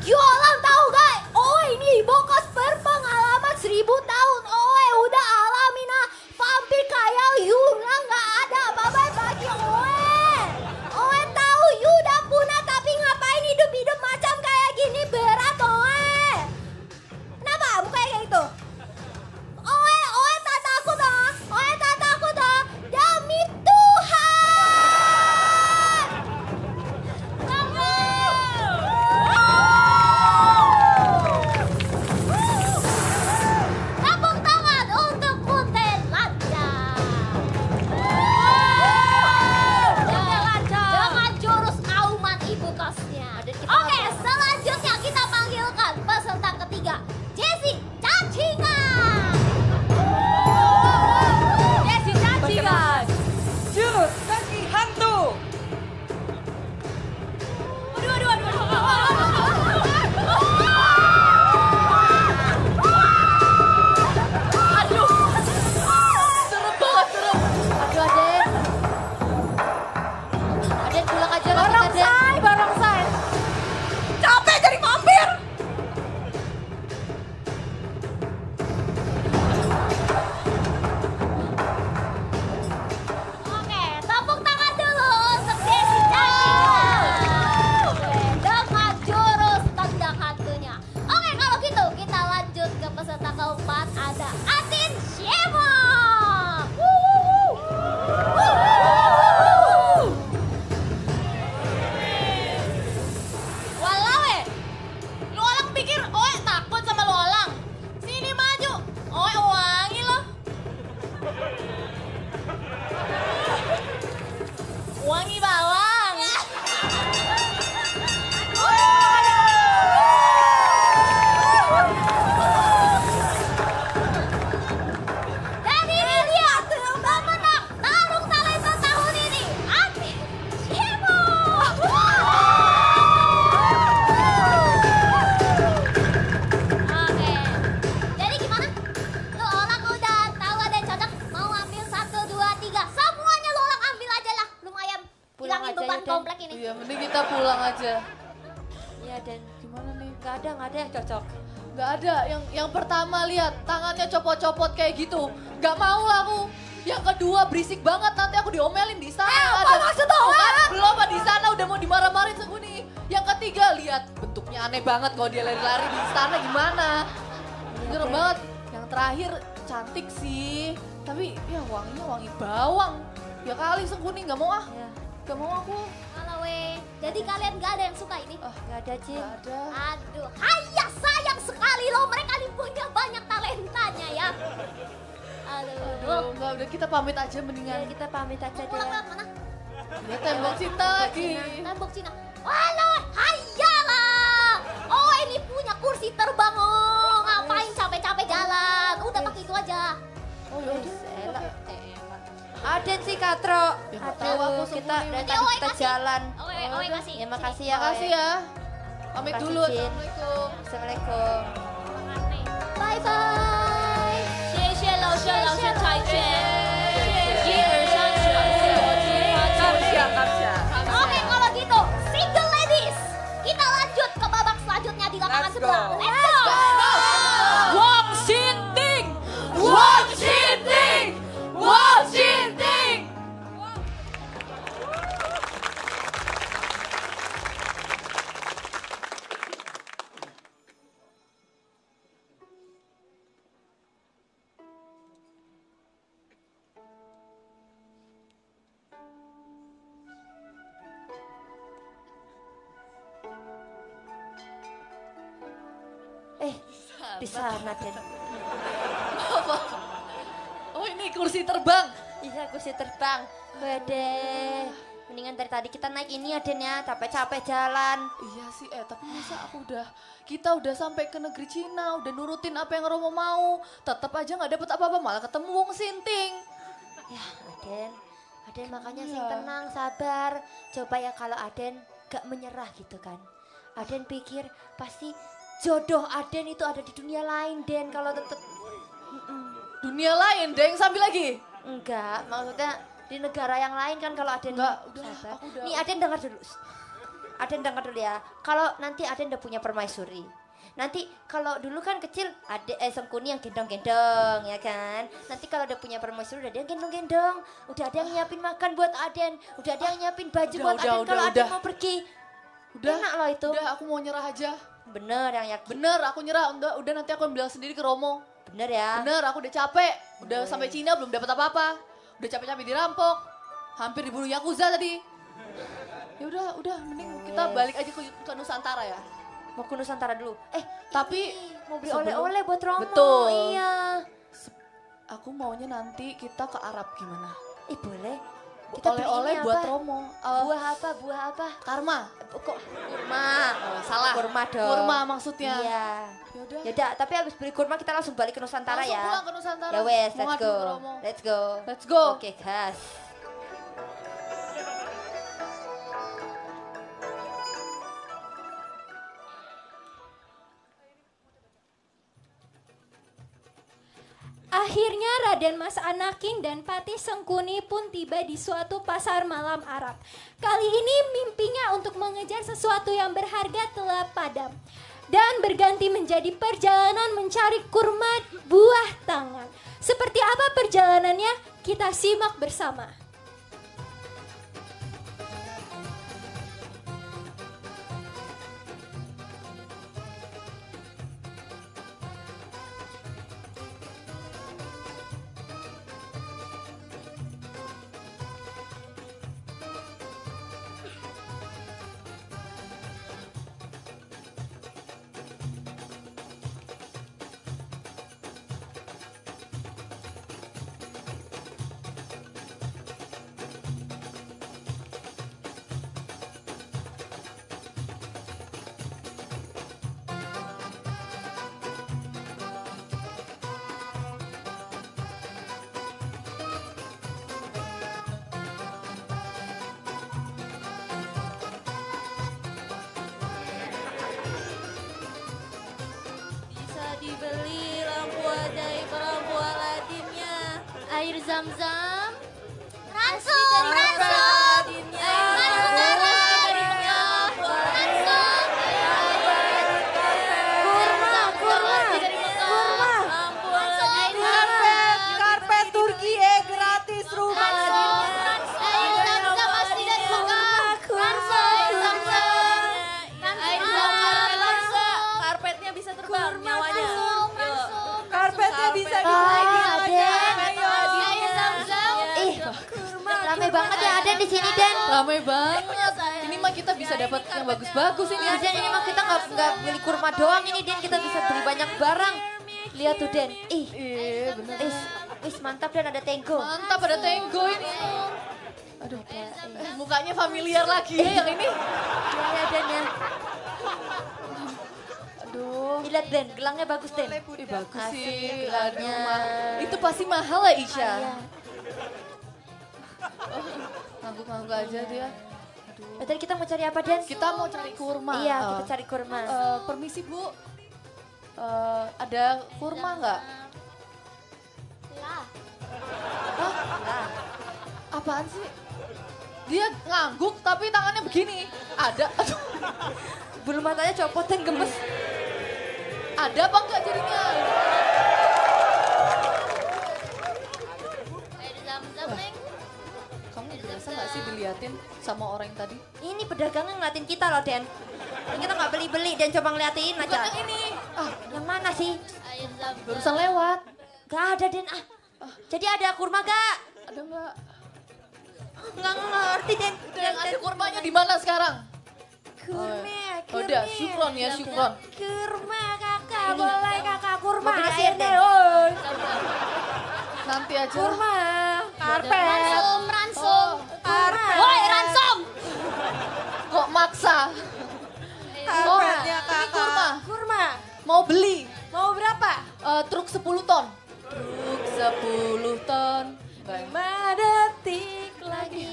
Jualan tahu guys. Oh ini bokas berpengalaman 1000 tahun. Oe udah alamina. Vampir kaya Yuna nggak ada apa-apa bagi Oe. Oe tahu Yu udah punah tapi ngapain hidup-hidup macam kayak gini berat Oe. Kenapa? Bukannya kayak gitu. Oe, Oe tak takut dong. Oe tak takut dong. Demi Tuhan. Tepuk tangan untuk Bute Lancang. Bute Lancang. Dengan jurus auman ibu kosnya. Oke, selanjutnya kita panggilkan peserta ketiga, Jessi Cacingan. Jessi Cacingan. Jurus kaki hantu. Aduh, aduh, aduh, aduh, aduh. Serem banget, serem. Aduh, Aden. Aden pulang aja lah, Aden. Barongsai. Capek jadi vampir. Oke, tepuk tangan dulu untuk Jessi Cacingan. Dengan jurus tendang hantunya. Oke, kalau gitu kita lanjut ke peserta keempat, ada Atin Shemo. Walawe, lu orang pikir Oe takut sama lu orang? Sini maju, Oe wangi lo. Wangi bawang. Dan ini dia lomba menang tarung talenta tahun ini, Atin Shemo. Oke, jadi gimana? Lo orang udah tahu ada yang cocok, mau ambil 1, 2, 3, semuanya lo orang ambil aja lah, lumayan hilangin beban komplek ini. Iya, mending kita pulang aja. Iya, dan gimana nih? Nggak ada yang cocok. Nggak ada. Yang pertama lihat tangannya copot-copot kayak gitu. Nggak mau lah aku. Yang kedua berisik banget, nanti aku diomelin di sana. Apa maksud lo? Belum apa di sana udah mau dimarah-marahin aku nih. Yang ketiga lihat bentuknya aneh banget kalau dia lari-lari di sana gimana? Serem banget. Yang terakhir cantik sih, tapi ya wanginya wangi bawang. Ya kali Sengkuni nggak mau ah, Iya. nggak mau aku. Walawe, jadi kalian nggak ada yang suka ini? Oh, nggak ada, Cin. Nggak ada. Aduh, hayah sayang sekali loh, mereka ini punya banyak talentanya ya. Aduh, nggak, udah kita pamit aja mendingan. Kita pamit aja deh. Pulang mana? Ya tembok cinta lagi. Tembok Cina. Walawe, hayah lah. Oh ini punya kursi terbang, oh. Ngapain capek-capek jalan? Udah pakai itu aja. Oh yaudah. Aden sih Katro. Aduh, kita dari tadi kita jalan. Oke, kasih. Ya makasih ya. Makasih ya. Pamit dulu. Assalamualaikum. Assalamualaikum. Bye bye. Oke, kalau gitu, single ladies, kita lanjut ke babak selanjutnya di lapangan sebelah. Let's go. Wong Shinting. Wong Shinting. Wong Shinting. Di sana, Den. Oh ini kursi terbang. Iya kursi terbang. Waduh. Mendingan dari tadi kita naik ini ya Den ya, capek-capek jalan. Iya sih, tapi masa kita udah sampai ke negeri Cina, udah nurutin apa yang Romo mau, tetap aja nggak dapet apa-apa, malah ketemu Wong Shinting. Ya Aden makanya sing tenang, sabar. Coba ya kalau Aden gak menyerah gitu kan. Aden pikir pasti jodoh Aden itu ada di dunia lain Den, kalau tetap. Dunia lain Deng, sambil lagi? Enggak, maksudnya di negara yang lain kan kalau Aden. Enggak, udah. Nih Aden dengar dulu. Aden dengar dulu ya. Kalau nanti Aden udah punya permaisuri. Nanti kalau dulu kan kecil Aden Sengkuni yang gendong-gendong ya kan. Nanti kalau udah punya permaisuri udah ada yang gendong-gendong. Udah ada yang nyiapin makan buat Aden. Udah ada yang nyiapin baju buat Aden kalau Aden mau pergi. Udah, enak loh itu. Udah, aku mau nyerah aja. Bener yang yakin. Bener, aku nyerah. Udah nanti aku bilang sendiri ke Romo. Bener ya? Bener, aku udah capek. Udah sampai Cina belum dapat apa-apa. Udah capek-capek dirampok. Hampir dibunuh Yakuza tadi. Ya udah mending kita balik aja ke Nusantara ya. Mau ke Nusantara dulu. Tapi mau beli oleh-oleh buat Romo. Betul. Iya. Aku maunya nanti kita ke Arab gimana? Boleh. Kita oleh-oleh buat Romo. Buah apa? Karma. Kok kurma? Salah. Kurma dong. Kurma maksudnya. Iya. Yaudah, tapi habis beli kurma kita langsung balik ke Nusantara ya. Langsung pulang ke Nusantara. Ya wes, let's go. Oke, gas. Akhirnya Raden Mas Anak King dan Patih Sengkuni pun tiba di suatu pasar malam Arab. Kali ini mimpinya untuk mengejar sesuatu yang berharga telah padam. Dan berganti menjadi perjalanan mencari kurma buah tangan. Seperti apa perjalanannya? Kita simak bersama. Dibeli lampu ajaib, lampu aladimnya, air zam-zam, kurma, karpet Turki gratis rumah, air zam-zam asli dari Mekah, karpetnya bisa terbang, nyawanya. Bisa rame banget ya ada di sini Den. Rame banget. Ini mah kita bisa dapat yang bagus-bagus ini. Den, ini mah kita nggak beli kurma doang ini Den, kita bisa beli banyak barang. Lihat tuh Den. Mantap Dan, ada tenggo. Mantap ada tenggo ini. Aduh, mukanya familiar lagi ya yang ini. Iya Den ya. Lihat Den, gelangnya bagus Den. Bagus sih gelangnya. Itu pasti mahal lah Isya. Ngangguk-ngangguk aja dia. Tadi kita mau cari apa Den? Kita mau cari kurma. Iya, kita cari kurma. Permisi Bu, ada kurma nggak? Lah. Apaan sih? Dia ngangguk tapi tangannya begini. Ada, aduh. Bulu matanya copot dan gemes. Ada apa enggak jadinya? Kamu biasa nggak sih diliatin sama orang yang tadi? Ini pedagangnya ngeliatin kita loh Den. Kita nggak beli-beli Dan coba ngeliatin aja. Bukan ini. Yang mana sih? Barusan lewat. Gak ada Den. Jadi ada kurma gak? Ada nggak? Nggak ngerti Den. Ada kurmanya di mana sekarang? Kurma. Udah, syukron. Kurma kakak, boleh kakak kurma sini. Nanti aja. Kurma, karpet. Ransum. Woi, ransum. maksa. Ini kurma. Kurma. Mau beli. Mau berapa? Truk 10 ton. Truk 10 ton. 5 detik lagi.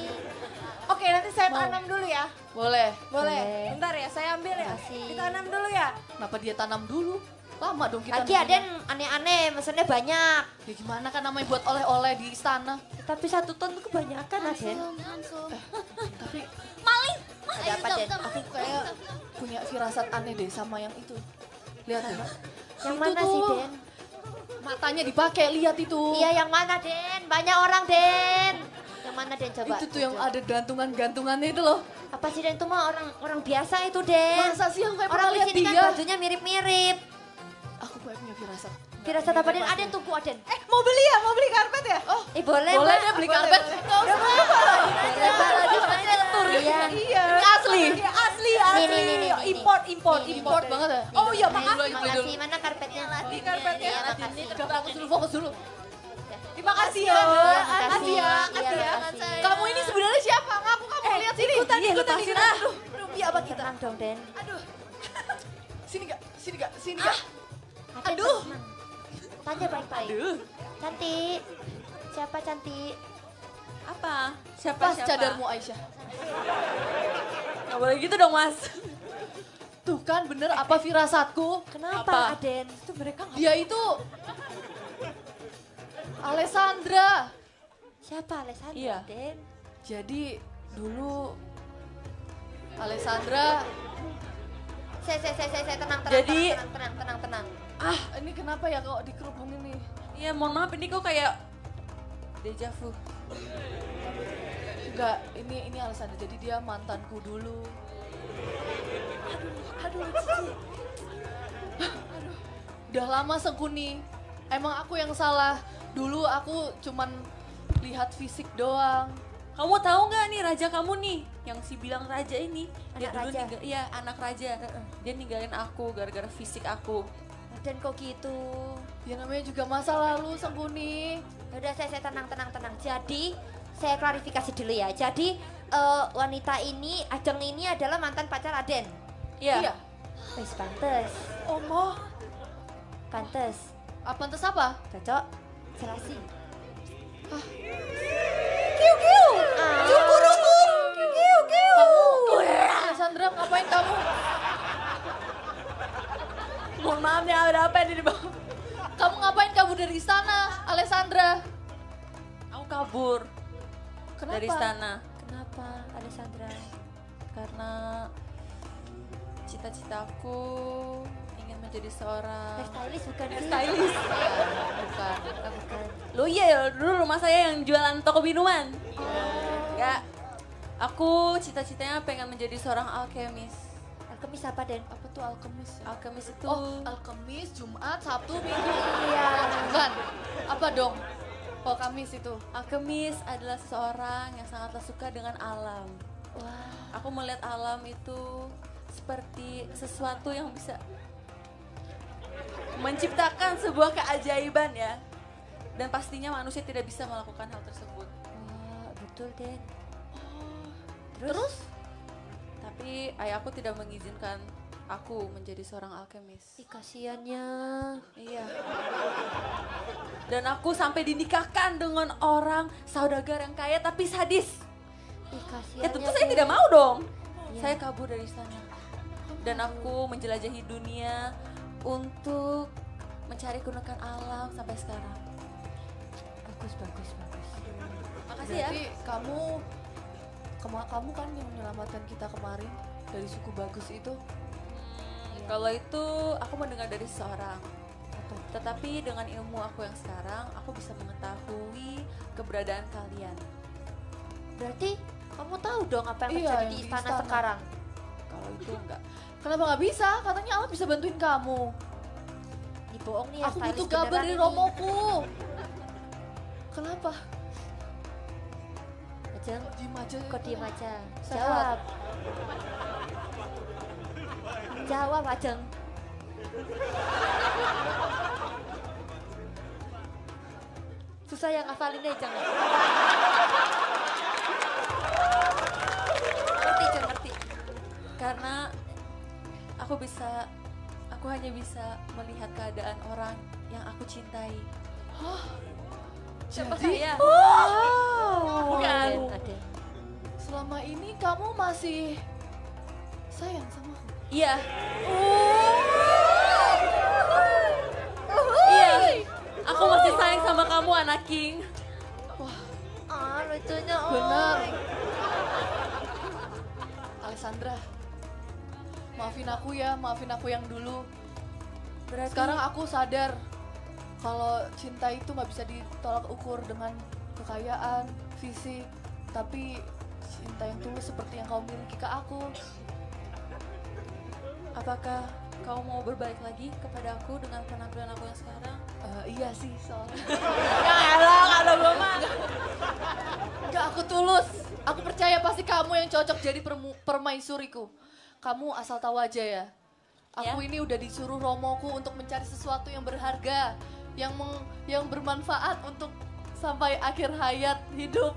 Oke, nanti saya tanam dulu ya. Boleh. Boleh. Bentar ya, saya ambil ya. Kita tanam dulu ya. Kenapa dia tanam dulu? Lama dong kita. Lagi ada yang aneh-aneh, mesennya banyak. Ya gimana kan namanya buat oleh-oleh di istana. Tapi 1 ton itu kebanyakan Aden. Tapi maling. Dapat deh. Aku kayak punya firasat aneh deh sama yang itu. Lihat deh. Yang mana sih Den? Matanya dipakai, lihat itu. Iya yang mana Den? Banyak orang Den. Yang mana Den coba? Itu tuh yang ada gantungan-gantungannya itu loh. Apa sih Den? Itu mah orang biasa itu Den. Masa sih yang kayak pernah lihat dia? Orang di sini kan bajunya mirip-mirip. Aku punya firasat. Firasat apa Den? Aden tunggu Aden. Mau beli ya? Mau beli karpet ya? Oh, boleh Mbak. Boleh deh beli karpet. Nggak usah. Iya. Asli. Asli. Import banget ya. Oh iya maaf. Makasih, mana karpetnya? Di karpetnya. Aku suruh fokus dulu. Terima kasih ya. Terima kasih ya. Kamu ini sebenarnya siapa? Ngaku kamu lihat sini. Ikutan. Aduh, biar apa kita? Tenang dong Den. Aduh. Sini gak. Aduh. Tanya baik-baik. Aduh. Cantik. Siapa cantik? Apa? Siapa? Cadarmu Aisyah. Gak boleh gitu dong mas. Tuh kan bener apa firasatku. Kenapa Aden? Itu mereka gak... Dia itu. Alessandra. Siapa Alessandra iya. Aden? Jadi dulu Alessandra. Tenang. Ah, ini kenapa ya kok dikerubungin nih? Iya, mohon maaf ini kok kayak deja vu. Enggak, ini Alessandra. Jadi dia mantanku dulu. Aduh. Udah lama sengkuni. Emang aku yang salah. Dulu aku cuman lihat fisik doang. Kamu tahu nggak nih raja kamu nih? Yang si bilang raja ini. Dia dulu iya, anak raja. Dia ninggalin aku gara-gara fisik aku. Dan kok gitu? Ya namanya juga masa lalu Sengkuni. Udah saya tenang. Jadi saya klarifikasi dulu ya. Jadi wanita ini, Ajeng ini adalah mantan pacar Aden. Iya. Wes pantes. Omoh. Pantes. Pantes apa? Cocok. Serasi. Kiu. Cukuruku. Kiu. Kamu. Sandra ngapain kamu? Mohon maaf nih, ada apa yang di bawah? Kamu ngapain kabur dari istana, Alessandra? Aku kabur. Kenapa? Dari istana. Kenapa, Alessandra? Karena cita-citaku ingin menjadi seorang... Hairstylist bukan sih? Hairstylist. Bukan. Loh iya ya, dulu rumah saya yang jualan toko minuman. Enggak. Aku cita-citanya pengen menjadi seorang alkemis. Alkemis apa Den? Apa tuh alkemis? Alkemis itu... Oh, alkemis, Jumat, Sabtu, Minggu. Iya. Bukan. Apa dong? Oh, Kamis itu. Alkemis adalah seorang yang sangatlah suka dengan alam. Wah. Aku melihat alam itu seperti sesuatu yang bisa menciptakan sebuah keajaiban ya. Dan pastinya manusia tidak bisa melakukan hal tersebut. Wah, betul Den. Oh. Terus? Tapi ayahku tidak mengizinkan aku menjadi seorang alkemis. Ih, kasiannya. Iya. Dan aku sampai dinikahkan dengan orang saudagar yang kaya tapi sadis. Ih, kasiannya. Ya tentu saya tidak mau dong. Iya. Saya kabur dari sana. Dan aku menjelajahi dunia untuk mencari keunikan alam sampai sekarang. Bagus. Makasih ya. Jadi kamu... Kamu kan yang menyelamatkan kita kemarin dari suku bagus itu. Ya. Kalau itu aku mendengar dari seseorang. Tetapi dengan ilmu aku yang sekarang, aku bisa mengetahui keberadaan kalian. Berarti kamu tahu dong apa yang terjadi di istana sekarang? Kalau itu enggak. Kenapa nggak bisa? Katanya Allah bisa bantuin kamu. Ini bohong nih ya. Aku butuh kabar dari romoku. Kenapa? Kok diem aja. Jawab Ajeng. Susah yang ngafalin deh Ajeng. Ngerti. karena aku hanya bisa melihat keadaan orang yang aku cintai. Oh, siapa saya? Oh, bukan. Aden. Selama ini kamu masih sayang sama aku? Iya. Iya, aku masih sayang sama kamu, Anak King. Wah, lucunya. Benar. Alessandra, maafin aku ya, maafin aku yang dulu. Berarti sekarang aku sadar kalau cinta itu nggak bisa ditolak ukur dengan kekayaan, fisik, tapi cinta yang tulus seperti yang kau miliki ke aku. Apakah kau mau berbalik lagi kepada aku dengan penampilan aku yang sekarang? Iya sih, soalnya. Yaelah, kalau gue mah. Enggak, aku tulus. Aku percaya pasti kamu yang cocok jadi permaisuriku. Kamu asal tahu aja ya. Aku ini udah disuruh romoku untuk mencari sesuatu yang berharga, yang bermanfaat untuk sampai akhir hayat hidup.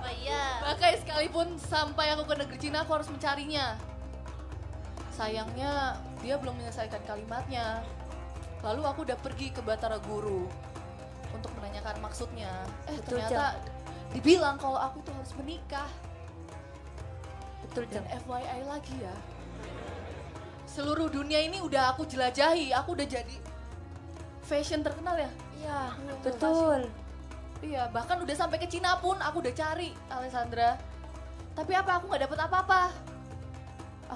Oh iya. Bahkan sekalipun sampai aku ke negeri Cina, aku harus mencarinya. Sayangnya dia belum menyelesaikan kalimatnya. Lalu aku udah pergi ke Batara Guru untuk menanyakan maksudnya. Ternyata dibilang kalau aku tuh harus menikah. Betul, dan FYI lagi ya, seluruh dunia ini udah aku jelajahi, aku udah jadi fashion terkenal ya? Iya, betul. Iya, bahkan udah sampai ke Cina pun aku udah cari, Alessandra. Tapi apa, aku gak dapet apa-apa.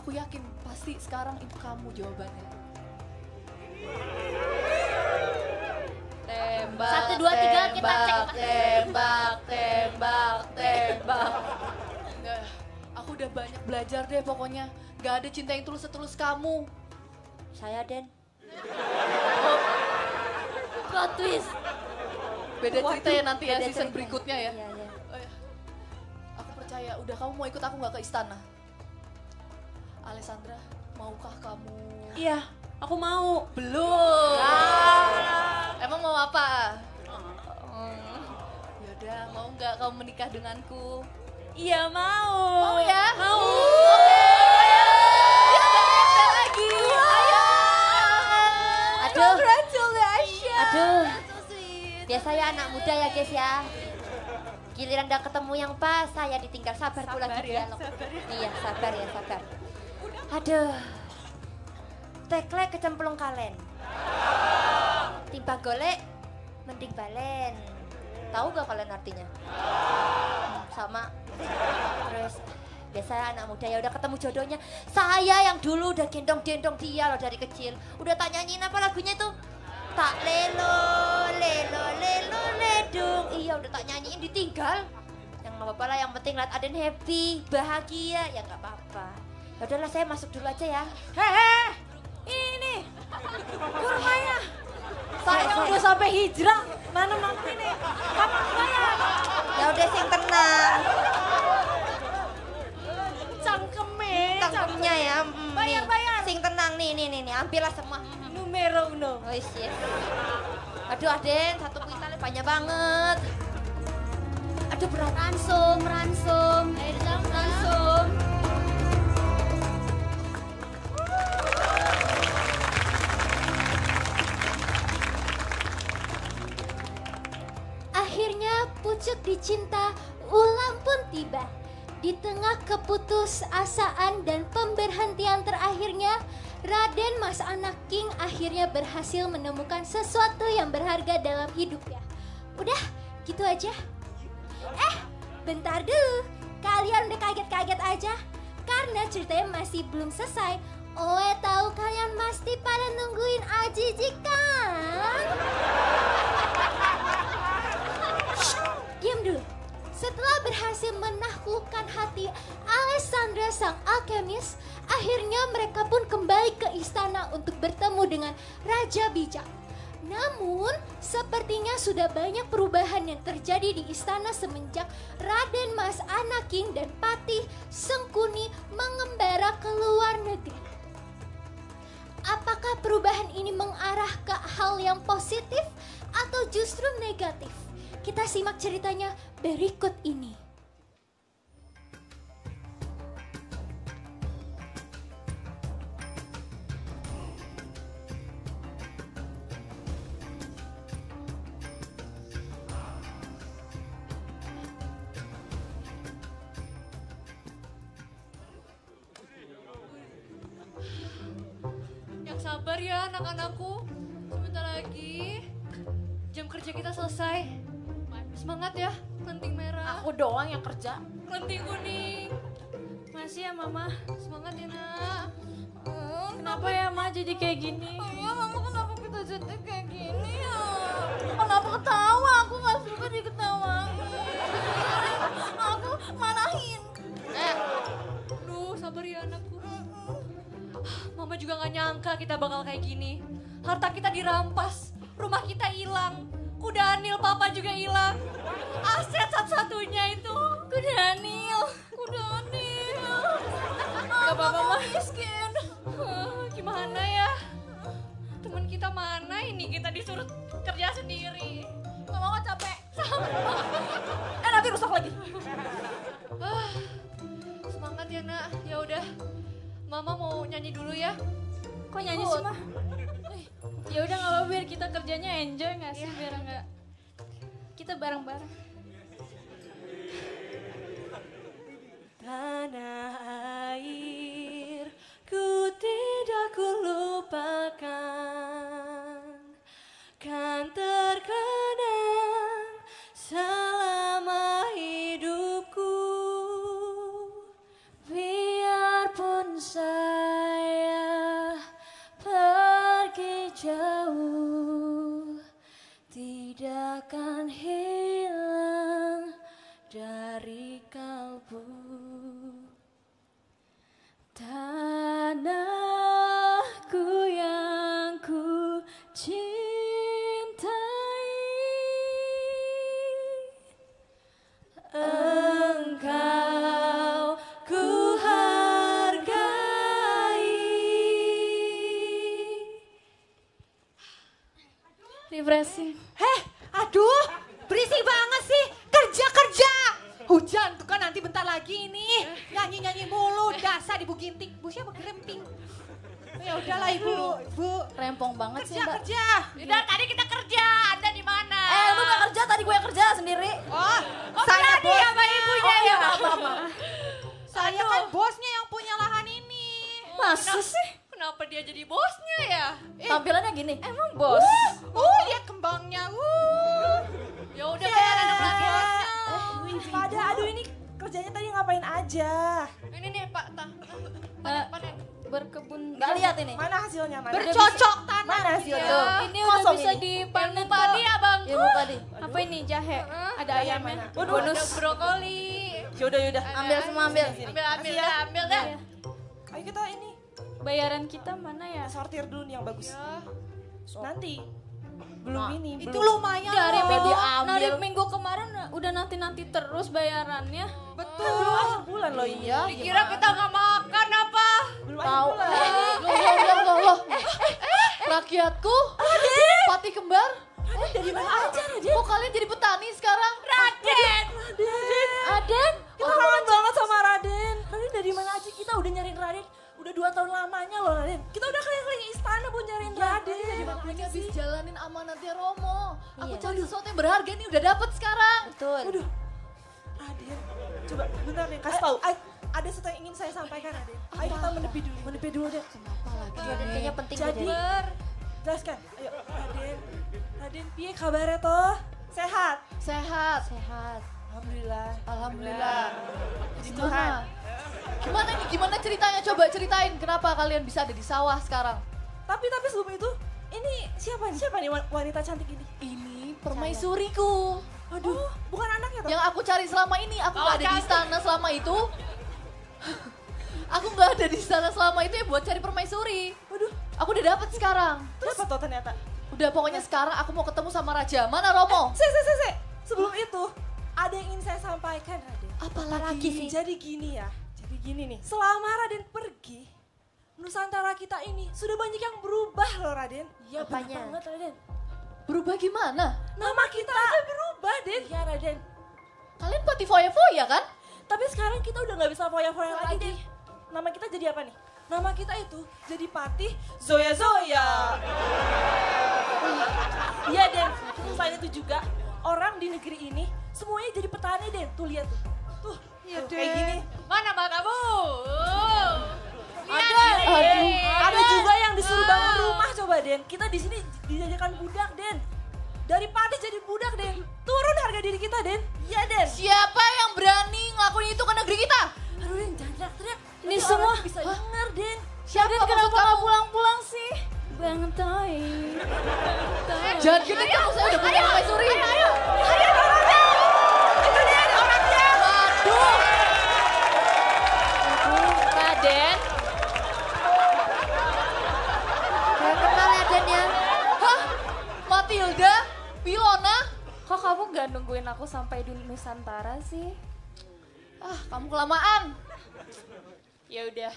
Aku yakin pasti sekarang itu kamu jawabannya. Tembak, 1, 2, 3, kita cek. Tembak. Enggak. Aku udah banyak belajar deh pokoknya. Gak ada cinta yang tulus-setulus kamu. Saya, Den. Plot twist. Beda cerita ya nanti ya, season berikutnya ya. Iya. Oh, ya. Aku percaya, udah kamu mau ikut aku gak ke istana? Alessandra, maukah kamu? Iya, aku mau. Belum. Emang mau apa? Yaudah, mau nggak kamu menikah denganku? Iya, mau. Mau ya? Mau. Oke. Kita lagi. Ayo. Aduh. Congratulations. Aduh. Biasa ya anak muda ya guys ya. Giliran udah ketemu yang pas, saya ditinggal. Sabar lagi dialog. Iya, sabar ya, sabar. Aduh, teklek kecemplung kalen, timpa golek, mending balen. Tahu gak kalian artinya? Sama. Terus, biasanya anak muda ya udah ketemu jodohnya. Saya yang dulu udah gendong-gendong dia loh dari kecil. Udah tak nyanyiin apa lagunya itu? Tak lelo, lelo, lelo, ledung. Iya, udah tak nyanyiin, ditinggal. Yang gak apa-apa lah, yang penting lihat Aden happy, bahagia, ya gak apa-apa. Udahlah, saya masuk dulu aja ya. Hehe, ini kurmanya. Saya udah sampai hijrah. Mana ini? Kapan saya? Ya udah sing tenang. Cangkemnya ya. Bayar. Sing tenang nih. Ambillah semua. Numero 1. Oh iya. Aduh Aden, 1 kuintalnya banyak banget. Aduh berat. Ransum. Akhirnya pucuk dicinta ulang pun tiba. Di tengah keputusasaan dan pemberhentian terakhirnya, Raden Mas Anak King akhirnya berhasil menemukan sesuatu yang berharga dalam hidupnya. Udah, gitu aja. Bentar dulu. Kalian udah kaget-kaget aja? Karena ceritanya masih belum selesai. Tahu kalian pasti pada nungguin Ajiji kan? Diam dulu. Setelah berhasil menaklukkan hati Alessandra sang alkemis, akhirnya mereka pun kembali ke istana untuk bertemu dengan Raja Bijak. Namun, sepertinya sudah banyak perubahan yang terjadi di istana semenjak Raden Mas Anak King dan Patih Sengkuni mengembara ke luar negeri. Apakah perubahan ini mengarah ke hal yang positif atau justru negatif? Kita simak ceritanya berikut ini. sabar ya anak-anakku. Sebentar lagi jam kerja kita selesai. Semangat ya, kelenting merah. Aku doang yang kerja. Kelenting kuning. Masih ya mama, semangat ya nak. Kenapa ya ma jadi kayak gini? Iya mama, kenapa kita jadi kayak gini ya? Kenapa ketawa? Aku gak suka diketawain. Aku marahin. Aduh, sabar ya anakku. Mama juga gak nyangka kita bakal kayak gini. Harta kita dirampas, rumah kita hilang. Kuda Anil papa juga hilang. Aset satu-satunya itu kuda Anil. Kuda Anil. Gak apa-apa mah. Miskin. Gimana ya? Temen kita mana ini? Kita disuruh kerja sendiri. Gak mau capek. Nanti rusak lagi. Semangat ya nak. Ya udah, mama mau nyanyi dulu ya. Kok nyanyi sih mah? Ya udah nggak apa-apa, biar kita kerjanya enjoy nggak sih? Biar nggak kita bareng-bareng. Tanah air ku tidak ku lupakan, kan terkenang selama hidupku. Biarpun saya pergi jauh, tidak akan hilang dari kalbu. Tanahku yang ku cintai, engkau ku hargai. Refreshing. Heh, aduh, berisik banget sih, kerja-kerja. Hujan tuh kan nanti bentar lagi ini, nyanyi-nyanyi mulu, dasar Ibu Ginting. Bu siapa geremping? Ya udahlah ibu. Rempong banget kerja, sih mbak. Kerja, udah tadi kita kerja, Anda di mana? Lu gak kerja, tadi gue yang kerja sendiri. Oh saya bosnya. Sama ibunya ya? Maaf. Saya kan bosnya yang punya lahan ini. Masa sih? Kenapa dia jadi bosnya ya? Tampilannya gini. Emang bos? Lihat kembangnya, Ya udah biar anak bosnya. Pada aduh ini kerjanya tadi ngapain aja? Ini nih Pak Tah. Panen berkebun. Enggak lihat ini. Mana hasilnya? Mana? Bercocok tanam. Mana hasilnya? Tuh. Ini udah bisa dipanen padi ya Bang. Ilmu padi. Apa ini jahe? Ada ayamnya. Bonus brokoli. Yaudah. Ambil semua ambil deh. Ayo kita ini. Bayaran kita mana ya? Sortir dulu yang bagus. Nanti. Belum ini. Itu lumayan dari minggu kemarin udah nanti terus bayarannya. Betul. Belum akhir bulan loh iya. Dikira kita nggak makan apa? Belum akhir bulan. Loh. Rakyatku, pati kembar. Dari mana aja Raden? Kok kalian jadi petani sekarang? Raden. Kita kangen banget sama Raden. Raden dari mana aja kita udah nyariin Raden. Udah 2 tahun lamanya loh Raden. Kita udah keliling istana bu nyariin Raden. Makanya habis jalanin amanatnya Romo. Aku cari sesuatu yang berharga nih udah dapet sekarang. Betul. Waduh. Raden, coba bentar nih kasih tau. Ada sesuatu yang ingin saya sampaikan Raden. Ayo kita menepi dulu. Menepi dulu deh. Kenapa lagi? Kayaknya penting jadi. Jelaskan. Ayo Raden. Raden piye kabarnya toh? Sehat. Sehat. Alhamdulillah. Puji Tuhan. Gimana ceritanya? Coba ceritain kenapa kalian bisa ada di sawah sekarang. Tapi sebelum itu, ini siapa nih wanita cantik ini? Ini permaisuriku. Aduh, bukan anaknya toh? Yang aku cari selama ini, aku gak ada di istana selama itu. Aku gak ada di istana selama itu ya buat cari permaisuri. Aduh, aku udah dapet sekarang. Terus apa toh ternyata? Udah pokoknya sekarang aku mau ketemu sama raja. Mana Romo? Se. Sebelum itu, ada yang ingin saya sampaikan Raden. Apalagi sih? Jadi gini nih, selama Raden pergi, Nusantara kita ini sudah banyak yang berubah loh Raden. Iya banget Raden. Berubah gimana? Nama kita aja berubah Den. Iya Raden. Kalian pati foya-foya kan? Tapi sekarang kita udah gak bisa foya-foya lagi Den. Nama kita jadi apa nih? Nama kita itu jadi Patih Zoya. Iya Den, selain itu juga orang di negeri ini semuanya jadi petani Den. Tuh lihat tuh. Iya Den. Kayak gini. Mana matamu? Ada juga yang disuruh bangun rumah, coba Den. Kita di sini dijadikan budak, Den. Daripada jadi budak, Den, turun harga diri kita, Den. Iya, Den. Siapa yang berani ngelakuin itu ke negeri kita? Aduh, Den, jangan teriak-teriak. Ini semua bisa denger, Den. Siapa Den, kenapa gak pulang-pulang sih? Banget tai. Jangan gitu, kamu saya udah punya Pak Suri. Ayo, orangnya. Itu dia orangnya. Waduh. Raden. Saya kenal Radennya. Hah? Matilda? Pilona? Kok kamu gak nungguin aku sampai di Nusantara sih? Ah, kamu kelamaan. Ya udah.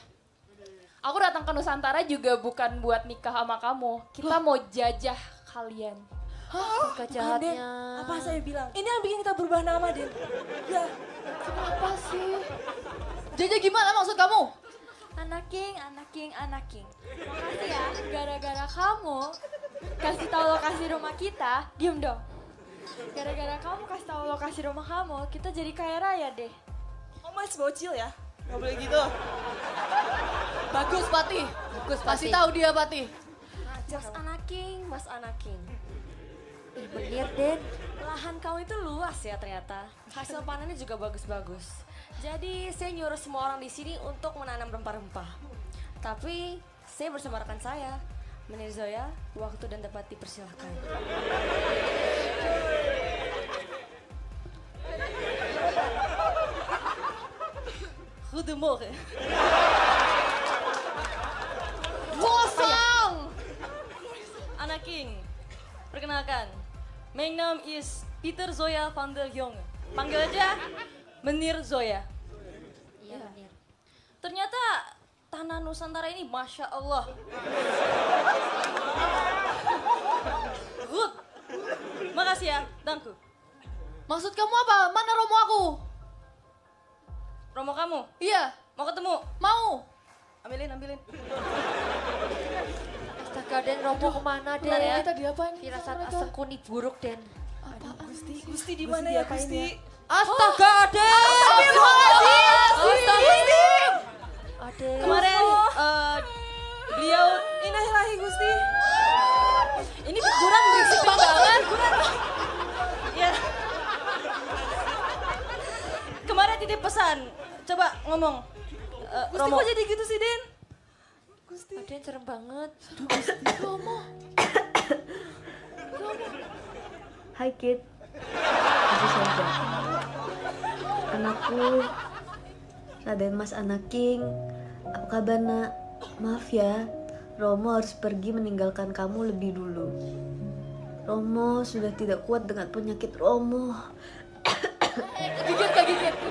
Aku datang ke Nusantara juga bukan buat nikah sama kamu. Kita mau jajah kalian. Hah? Kejahatnya. Apa saya bilang? Ini yang bikin kita berubah nama, Den. Ya. Kenapa sih? Jajah gimana maksud kamu? Anak King, Anak King, Anak King. Makasih ya, gara-gara kamu kasih tahu lokasi rumah kita, diem dong. Gara-gara kamu kasih tahu lokasi rumah kamu, kita jadi kaya raya deh. Oh, Mas bocil ya? Gak boleh gitu. Bagus, Pati. Bagus, Pati. Kasih tahu dia, Pati. Mas Anak King, Mas Anak King. Ih, bener, Den. Lahan kamu itu luas ya ternyata. Hasil panennya juga bagus-bagus. Jadi, saya nyuruh semua orang di sini untuk menanam rempah-rempah. Tapi, saya bersama rekan saya, Menir Zoya, waktu dan tempat dipersilahkan. Goedemorgen. Kosong! Anak King, perkenalkan. Mijn naam is Pieter Zoya van der Jonge. Panggil aja Meneer Zoya. Iya, Meneer. Ternyata tanah Nusantara ini Masya Allah. Good. Makasih ya, thank you. Maksud kamu apa? Mana romo aku? Romo kamu? Iya. Mau ketemu? Mau. Ambilin. Astaga, Den, romo kemana, Den? Bentar ya, kita diapain? Firasat asem kuni buruk, Den. Apaan? Gusti di mana ya, Gusti? Astaga, Den! Astagfirullahaladzim! Kemarin, beliau... Innalillahi, Gusti. Ini figuran berisik banget. Ya. Kemarin titip pesan, coba ngomong. Gusti kok jadi gitu sih, Den? Gusti. Den serem banget. Aduh, Gusti. Romo. Hai, Kid. Aku Sandra. Anakku, Raden Mas Anak King. Apa kabar, Nak? Maaf ya, Romo harus pergi meninggalkan kamu lebih dulu. Romo sudah tidak kuat dengan penyakit Romo.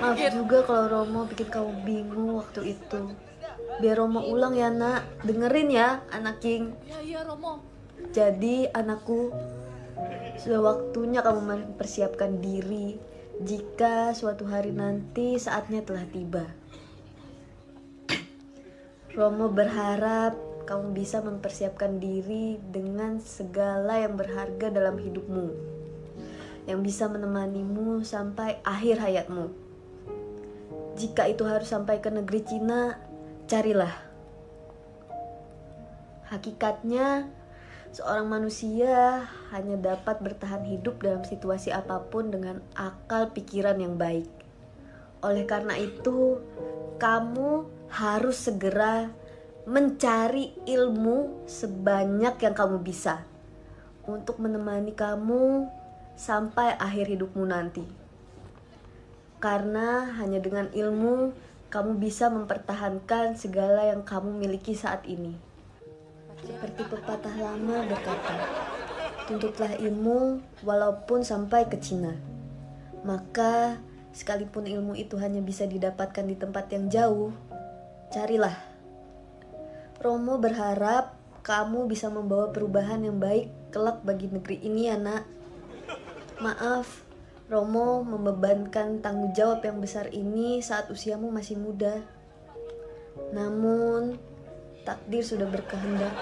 Maaf juga kalau Romo bikin kamu bingung waktu itu. Biar Romo ulang ya, Nak. Dengerin ya, Anak King. Iya, Romo. Jadi, anakku, sudah waktunya kamu mempersiapkan diri jika suatu hari nanti saatnya telah tiba. Romo berharap kamu bisa mempersiapkan diri dengan segala yang berharga dalam hidupmu, yang bisa menemanimu sampai akhir hayatmu. Jika itu harus sampai ke negeri Cina, carilah. Hakikatnya, seorang manusia hanya dapat bertahan hidup dalam situasi apapun dengan akal pikiran yang baik. Oleh karena itu, kamu harus segera mencari ilmu sebanyak yang kamu bisa untuk menemani kamu sampai akhir hidupmu nanti. Karena hanya dengan ilmu, kamu bisa mempertahankan segala yang kamu miliki saat ini. Seperti pepatah lama berkata, tuntutlah ilmu walaupun sampai ke Cina. Maka, sekalipun ilmu itu hanya bisa didapatkan di tempat yang jauh, carilah. Romo berharap kamu bisa membawa perubahan yang baik kelak bagi negeri ini ya, Nak. Maaf, Romo membebankan tanggung jawab yang besar ini saat usiamu masih muda. Namun, takdir sudah berkehendak.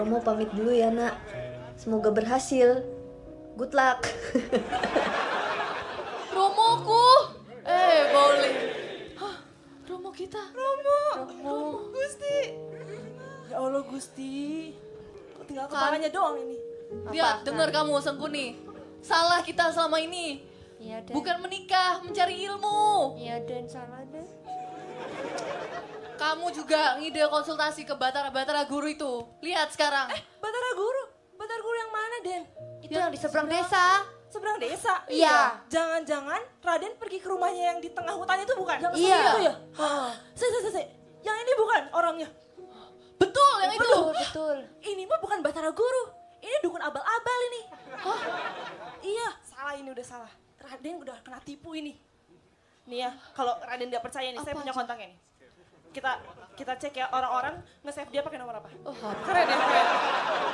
Romo pamit dulu ya, Nak. Semoga berhasil. Good luck. Romoku! Bowling. Hah, Romo kita. Romo Gusti. Christy. Kok tinggal kepalanya doang ini? Lihat, dengar kamu Sengkuni. Salah kita selama ini. Ya, bukan menikah, mencari ilmu. Iya, dan salah deh. Kamu juga ngide konsultasi ke Batara Guru itu. Lihat sekarang. Batara Guru yang mana, Den? Itu yang di seberang desa. Seberang desa? Iya. Jangan-jangan Raden pergi ke rumahnya yang di tengah hutannya itu bukan? Yang iya. Itu ya? Yang ini bukan orangnya? Betul, yang itu. Betul. Ini mah bukan Batara Guru. Ini dukun abal-abal ini. Hah? Iya. Salah ini, udah salah. Raden udah kena tipu ini. Nih ya, kalau Raden nggak percaya nih, saya punya kontaknya nih. Kita cek ya orang-orang nge-save dia pakai nomor apa? Oh, keren ya, keren.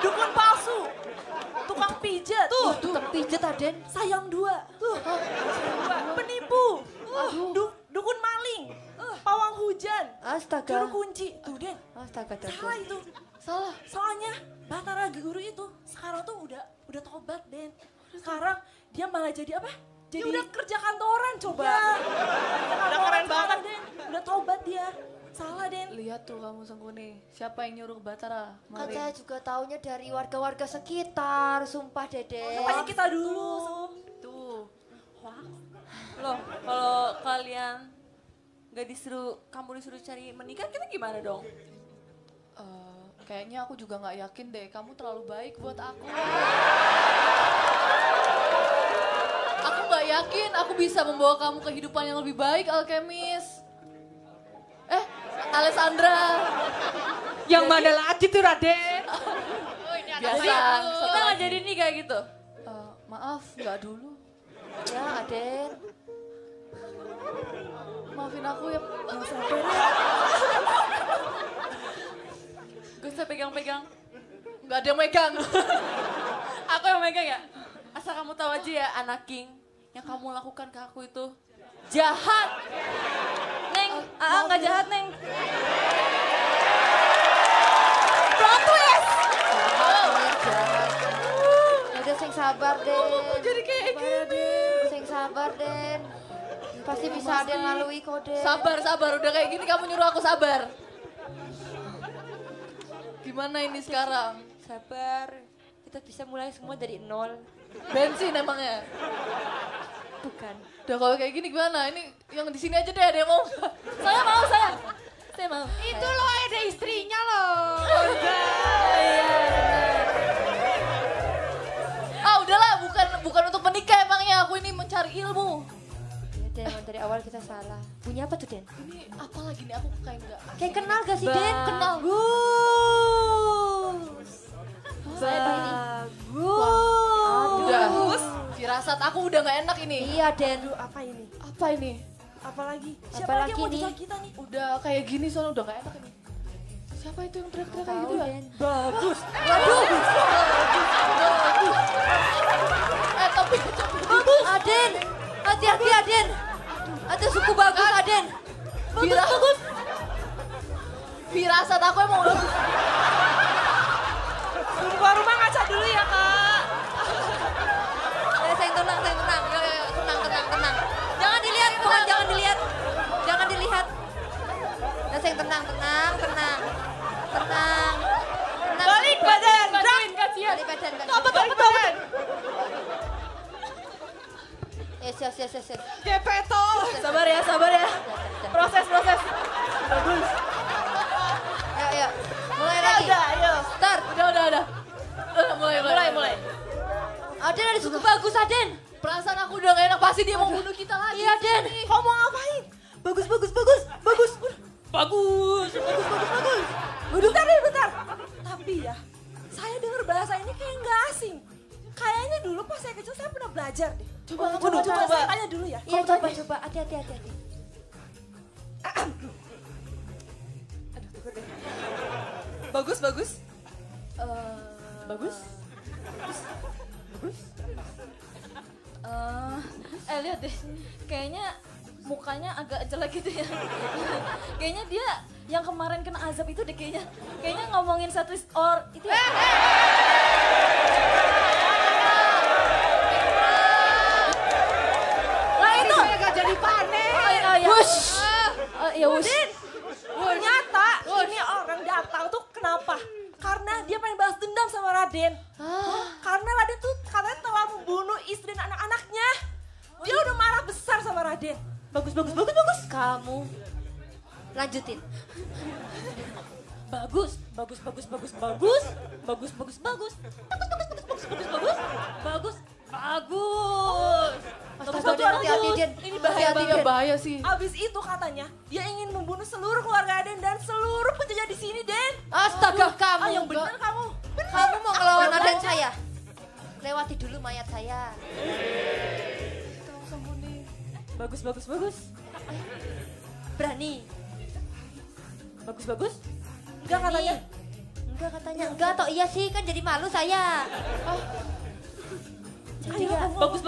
Dukun palsu, tukang pijet. Tuh, tukang pijet Raden. Sayang dua. Tuh, sayang dua. Penipu. Dukun maling. Pawang hujan. Astaga. Juru kunci. Tuh, Den. Astaga, salah itu. Salah. Soalnya Batara Guru itu sekarang tuh udah tobat, Den. Sekarang dia malah jadi apa? Jadi dia udah kerja kantoran, coba. Ya. Udah keren banget, Den. Udah tobat dia. Salah, Den. Lihat tuh kamu Sengkuni, siapa yang nyuruh Batara? Kan saya juga taunya dari warga-warga sekitar, sumpah Dede. Tanya kita dulu. Tuh. Wah. Loh, kalau kalian nggak disuruh, kamu disuruh cari menikah, kita gimana dong? Kayaknya aku juga nggak yakin deh, kamu terlalu baik buat aku. Aku nggak yakin aku bisa membawa kamu kehidupan yang lebih baik, Alkemis. Alessandra. Yang jadi, mana lagi tuh Raden? Oh, ini anak sayang. Kita gak jadi nih kayak gitu? Maaf, gak dulu. Ya Raden. Maafin aku ya. Gak usah pegang-pegang. Gak ada yang megang. Aku yang megang ya? Asal kamu tahu aja ya Anak King. Yang kamu lakukan ke aku itu jahat. Neng, Aa nggak jahat, Neng. Plot twist. Udah, sing sabar, Den. Jadi kayak gini. Sing sabar, Den. Pasti bisa Den lalui kok, Den. Sabar. Udah kayak gini kamu nyuruh aku sabar. Gimana ini sekarang? Sabar. Kita bisa mulai semua dari nol. Bensin emangnya? Bukan. Udah kalau kayak gini gimana? Ini yang di sini aja deh, ada yang mau. Saya mau. Itu loh ada istrinya loh. Udahlah, bukan untuk menikah emangnya, aku ini mencari ilmu. Ya Den, dari awal kita salah. Punya apa tuh Den? Ini apa lagi nih, aku kayak enggak. Kayak kenal gak sih Den? Kenal. Bagus. Bagus. Firasat aku udah gak enak ini. Iya Den. Aduh, apa ini? Siapa lagi yang mau nikah kita nih? Udah kayak gini soalnya udah gak enak ini. Siapa itu yang teriak-teriak kayak gitu Den. Ya? Bagus. Tapi bagus. Aden, hati-hati Aden. Ada suku bagus Aden. Bagus. Firasat aku emang udah. Sumpah rumah ngaca dulu ya Kak. Tenang. Tenang. Jangan dilihat. Nah, sayang tenang. Balik badan, kasihan. Balik badan. Yes. Gepeto. Sabar ya. Proses. Bagus. Ayo. Mulai lagi. Ayo. Start. Udah. Mulai. Aden ada suku bagus Aden. Perasaan aku udah gak enak, pasti dia mau bunuh kita lagi. Iya Den. Kamu mau ngapain? Bagus. Bentar. Tapi ya, saya dengar bahasa ini kayak gak asing. Kayaknya dulu pas saya kecil saya pernah belajar deh. Coba. Saya tanya dulu ya. Iya coba. Hati-hati. Aduh tuker deh. Bagus. Bagus. Lihat deh, kayaknya mukanya agak jelek gitu ya. Kayaknya dia yang kemarin kena azab itu deh kayaknya ngomongin satu or itu ya. Lah itu saya gak jadi panen. Wush. Ternyata ini orang datang tuh kenapa? Raden. Karena Raden tuh katanya telah membunuh istri dan anak-anaknya. Dia udah marah besar sama Raden. Bagus. Kamu lanjutin. Bagus. Hati-hati, bahaya sih. Abis itu katanya dia ingin membunuh seluruh keluarga Aden dan seluruh penjajah di sini, Den. Astaga, kamu. Ayo bener kamu. Bener. Kamu mau ngelawan Aden saya? Lewati dulu mayat saya. Kamu sembunyi. Bagus. Berani. Bagus. Enggak katanya. Enggak toh iya sih, kan jadi malu saya. Ayo, bagus.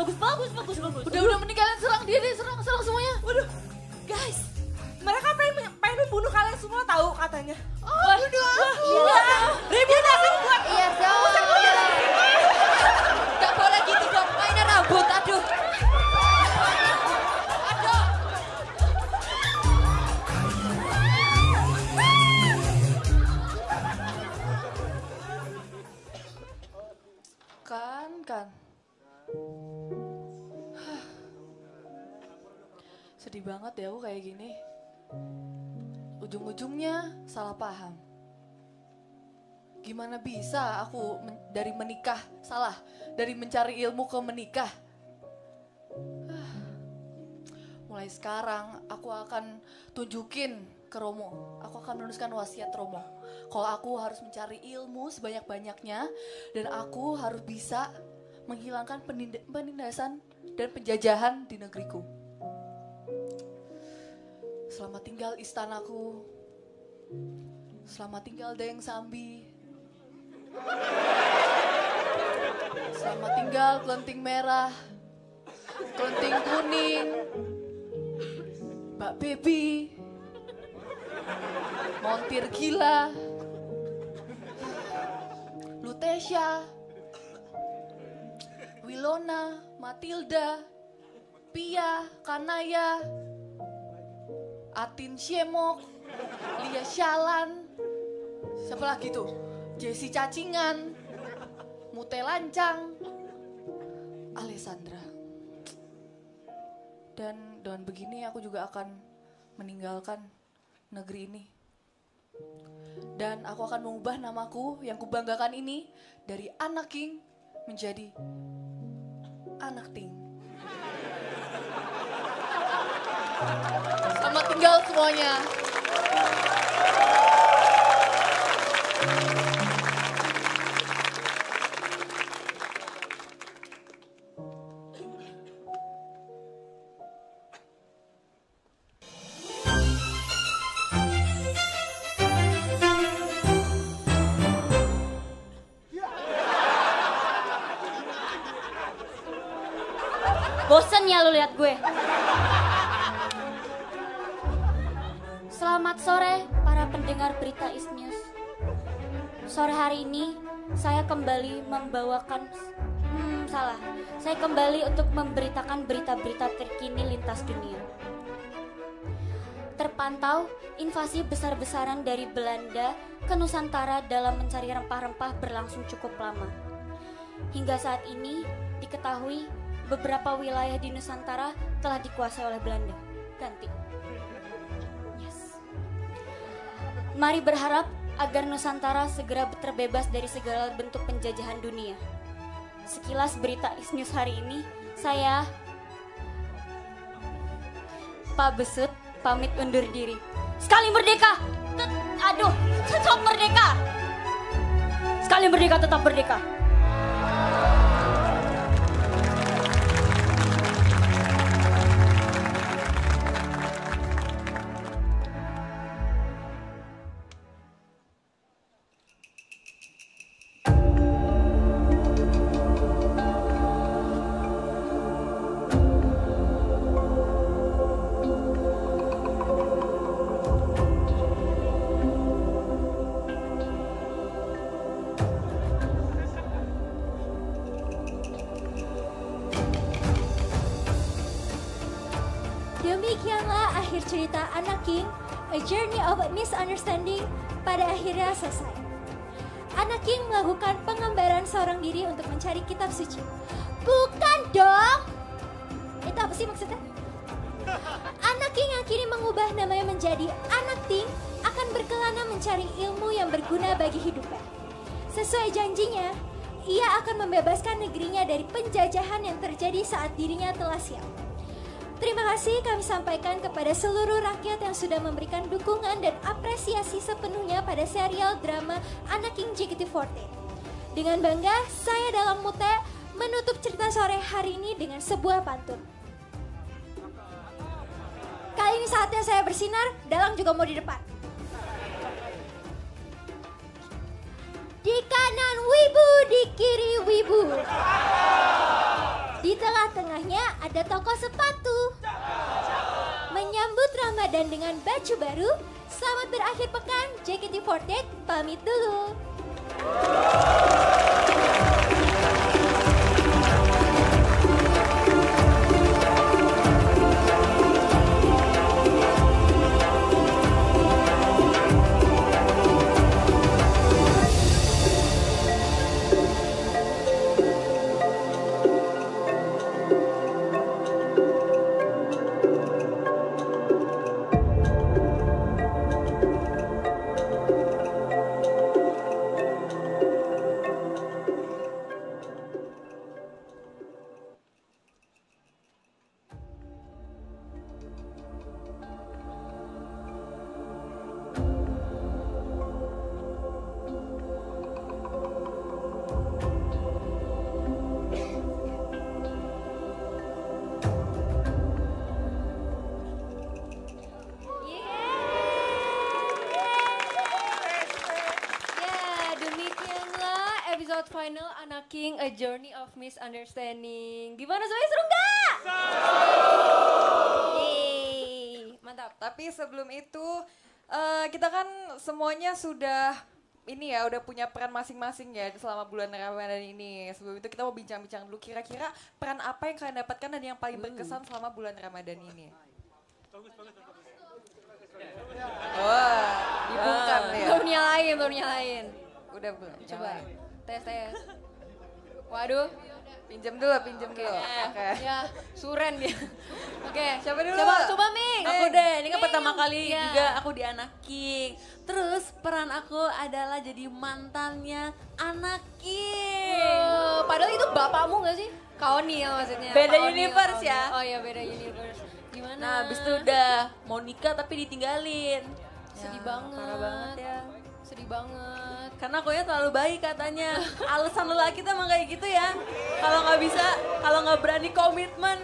Udah mending kalian serang dia deh, serang semuanya. Waduh, guys, mereka pengen membunuh kalian semua tahu katanya. Gak boleh gitu dong, mainnya rambut, aduh. Kan. Sedih banget ya aku kayak gini. Ujung-ujungnya salah paham. Gimana bisa aku dari menikah salah, dari mencari ilmu ke menikah. Mulai sekarang aku akan tunjukin ke Romo. Aku akan menuliskan wasiat Romo. Kalau aku harus mencari ilmu sebanyak-banyaknya dan aku harus bisa menghilangkan penindasan dan penjajahan di negeriku. Selamat tinggal istanaku. Selamat tinggal Dayang Sambi. Selamat tinggal kelenting merah. Kelenting kuning. Mbak Baby. Montir gila. Lutesia. Wilona, Matilda, Pia, Kanaya, Atin Syemok, Lia Syalan, siapa lagi tuh? Jessi Cacingan, Mute Lancang, Alessandra. Dan dengan begini aku juga akan meninggalkan negeri ini. Dan aku akan mengubah namaku yang kubanggakan ini dari Anak King menjadi Anak Ting. Selamat tinggal semuanya. Bosen ya lu lihat gue. Selamat sore para pendengar berita Isnews. Sore hari ini saya kembali membawakan Saya kembali untuk memberitakan berita-berita terkini lintas dunia. Terpantau invasi besar-besaran dari Belanda ke Nusantara dalam mencari rempah-rempah berlangsung cukup lama. Hingga saat ini diketahui beberapa wilayah di Nusantara telah dikuasai oleh Belanda. Ganti. Yes. Mari berharap agar Nusantara segera terbebas dari segala bentuk penjajahan dunia. Sekilas berita Isnews hari ini, saya Pak Besut pamit undur diri. Sekali merdeka. Tetap merdeka. Sekali merdeka tetap merdeka. Cerita Anak King, A Journey of Misunderstanding pada akhirnya selesai. Anak King melakukan pengembaraan seorang diri untuk mencari kitab suci. Bukan dong! Itu apa sih maksudnya? Anak King yang kini mengubah namanya menjadi Anak King akan berkelana mencari ilmu yang berguna bagi hidupnya. Sesuai janjinya, ia akan membebaskan negerinya dari penjajahan yang terjadi saat dirinya telah siap. Terima kasih kami sampaikan kepada seluruh rakyat yang sudah memberikan dukungan dan apresiasi sepenuhnya pada serial drama Anak King JKT48. Dengan bangga, saya dalam mute menutup cerita sore hari ini dengan sebuah pantun. Kali ini saatnya saya bersinar, dalang juga mau di depan. Di kanan wibu, di kiri wibu. Di tengah-tengahnya ada toko sepatu. Menyambut Ramadan dengan baju baru, selamat berakhir pekan, JKT48 pamit dulu. Final Anak King A Journey of Misunderstanding. Gimana soalnya, seru nggak? Mantap. Tapi sebelum itu kita kan semuanya sudah ini ya, udah punya peran masing-masing ya selama bulan Ramadan ini. Sebelum itu kita mau bincang-bincang dulu kira-kira peran apa yang kalian dapatkan dan yang paling berkesan selama bulan Ramadan ini. Wah, dibuka ya. Belum nyalain. Udah belum? Coba. Tes. Waduh, pinjam dulu. Okay. Ya, suren dia. Oke, siapa dulu? Coba Ming. Aku deh, ini kan pertama kali juga aku di Anak King. Terus peran aku adalah jadi mantannya Anak King. Oh, padahal itu bapakmu gak sih? Kaonil maksudnya. Beda universe ya. Oh iya, beda universe. Gimana? Nah, abis itu udah mau nikah tapi ditinggalin. Ya, sedih banget. Parah banget ya. Sedih banget. Karena akunya terlalu baik katanya. Alasan lelaki tuh emang kayak gitu ya. Kalau nggak bisa, kalau nggak berani komitmen.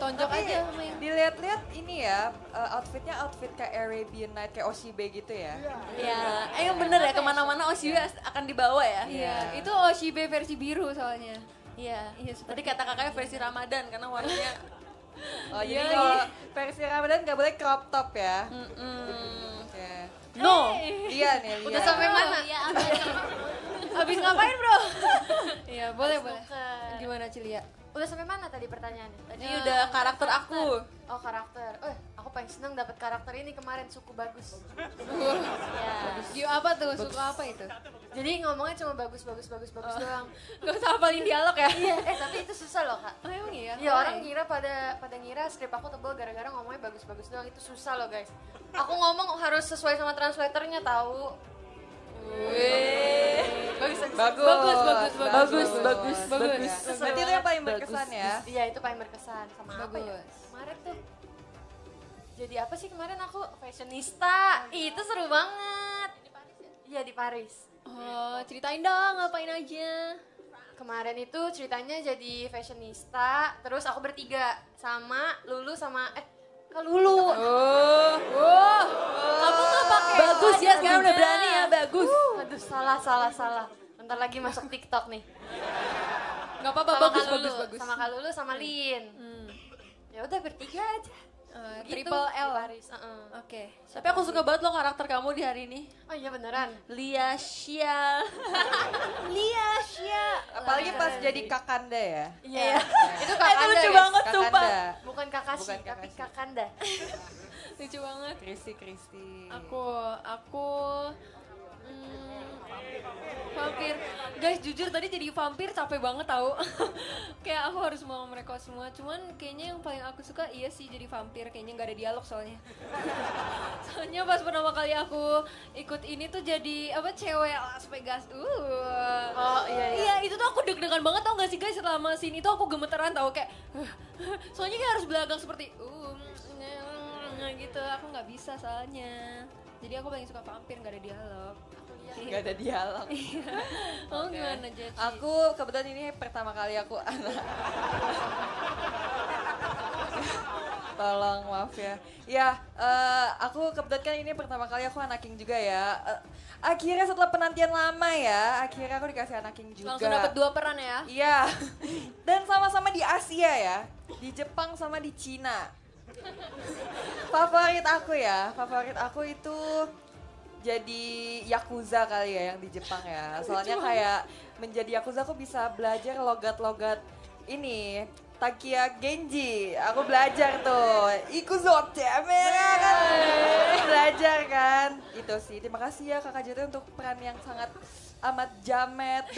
Tonjok aja. Dilihat-lihat ini ya, outfit kayak Arabian Night, kayak Oshibe gitu ya. Iya. Bener ya, kemana-mana Oshibe akan dibawa ya. Iya, itu Oshibe versi biru soalnya. Iya. Tadi kata kakaknya versi Ramadan karena warnanya. Oh jadi kalau versi Ramadan nggak boleh crop top ya. No, iya nih. Udah sampai mana? Iya, habis ngapain bro? Iya, boleh. Gimana Cilia? Udah sampai mana tadi pertanyaannya? Tadi udah karakter aku. Oh karakter. Aku paling seneng dapat karakter ini kemarin, suku bagus. Iya. Apa tuh? Suku apa itu? Jadi ngomongnya cuma bagus doang. Gak usah hafalin dialog ya? Iya. Tapi itu susah loh kak. Oh emang iya? Iya, orang ngira pada ngira skrip aku tebal gara-gara ngomongnya bagus doang, itu susah loh guys. Aku ngomong harus sesuai sama translatornya tahu. Wih, bagus. Berarti itu yang paling berkesan ya? Iya, itu paling berkesan. Sama apa ya? Kemarin tuh, jadi apa sih kemarin aku? Fashionista, itu seru banget. Di Paris ya? Iya, di Paris. Oh, ceritain dong, ngapain aja? Kemarin itu ceritanya jadi fashionista, terus aku bertiga sama Lulu sama Lulu. Kamu nggak pakai bagus ya, sekarang udah berani ya, bagus. Aduh, salah. Bentar lagi masuk TikTok nih. Nggak apa-apa, bagus. Sama Kak Lulu, sama Lin. Ya udah bertiga aja. Triple L Paris. Oke. Tapi aku suka banget loh karakter kamu di hari ini. Oh iya beneran. Lia Sia. Apalagi pas jadi Kakanda ya. Iya. Itu Kakanda. Itu lucu banget sumpah. Bukan Kakashi, tapi Kakanda. Lucu banget. Christy. Aku Vampir. Guys, jujur tadi jadi vampir capek banget tau. Kayak aku harus mau mereka semua. Cuman kayaknya yang paling aku suka iya sih jadi vampir. Kayaknya nggak ada dialog soalnya. Soalnya pas pertama kali aku ikut ini tuh jadi apa cewek Las Vegas. Oh iya, iya. Iya itu tuh aku deg-degan banget tau nggak sih guys, selama sini tuh aku gemeteran tau kayak. Soalnya kayak harus belakang seperti gitu. Aku nggak bisa soalnya. Jadi aku paling suka vampir nggak ada dialog. Gak ada dialog. Oh okay. Gimana Jessi? Aku kebetulan ini pertama kali aku anak. Tolong maaf ya. Ya, aku kebetulan kan ini pertama kali aku Anak King juga ya. Akhirnya setelah penantian lama ya, akhirnya aku dikasih Anak King juga. Langsung dapat dua peran ya? Iya. Dan sama-sama di Asia ya, di Jepang sama di Cina. Favorit aku ya, favorit aku itu jadi Yakuza kali ya yang di Jepang ya. Soalnya kayak menjadi Yakuza aku bisa belajar logat-logat ini. Takia Genji, aku belajar tuh. Ikuzo, damn it, kan. Belajar kan. Itu sih, terima kasih ya Kakak Jete untuk peran yang sangat amat jamet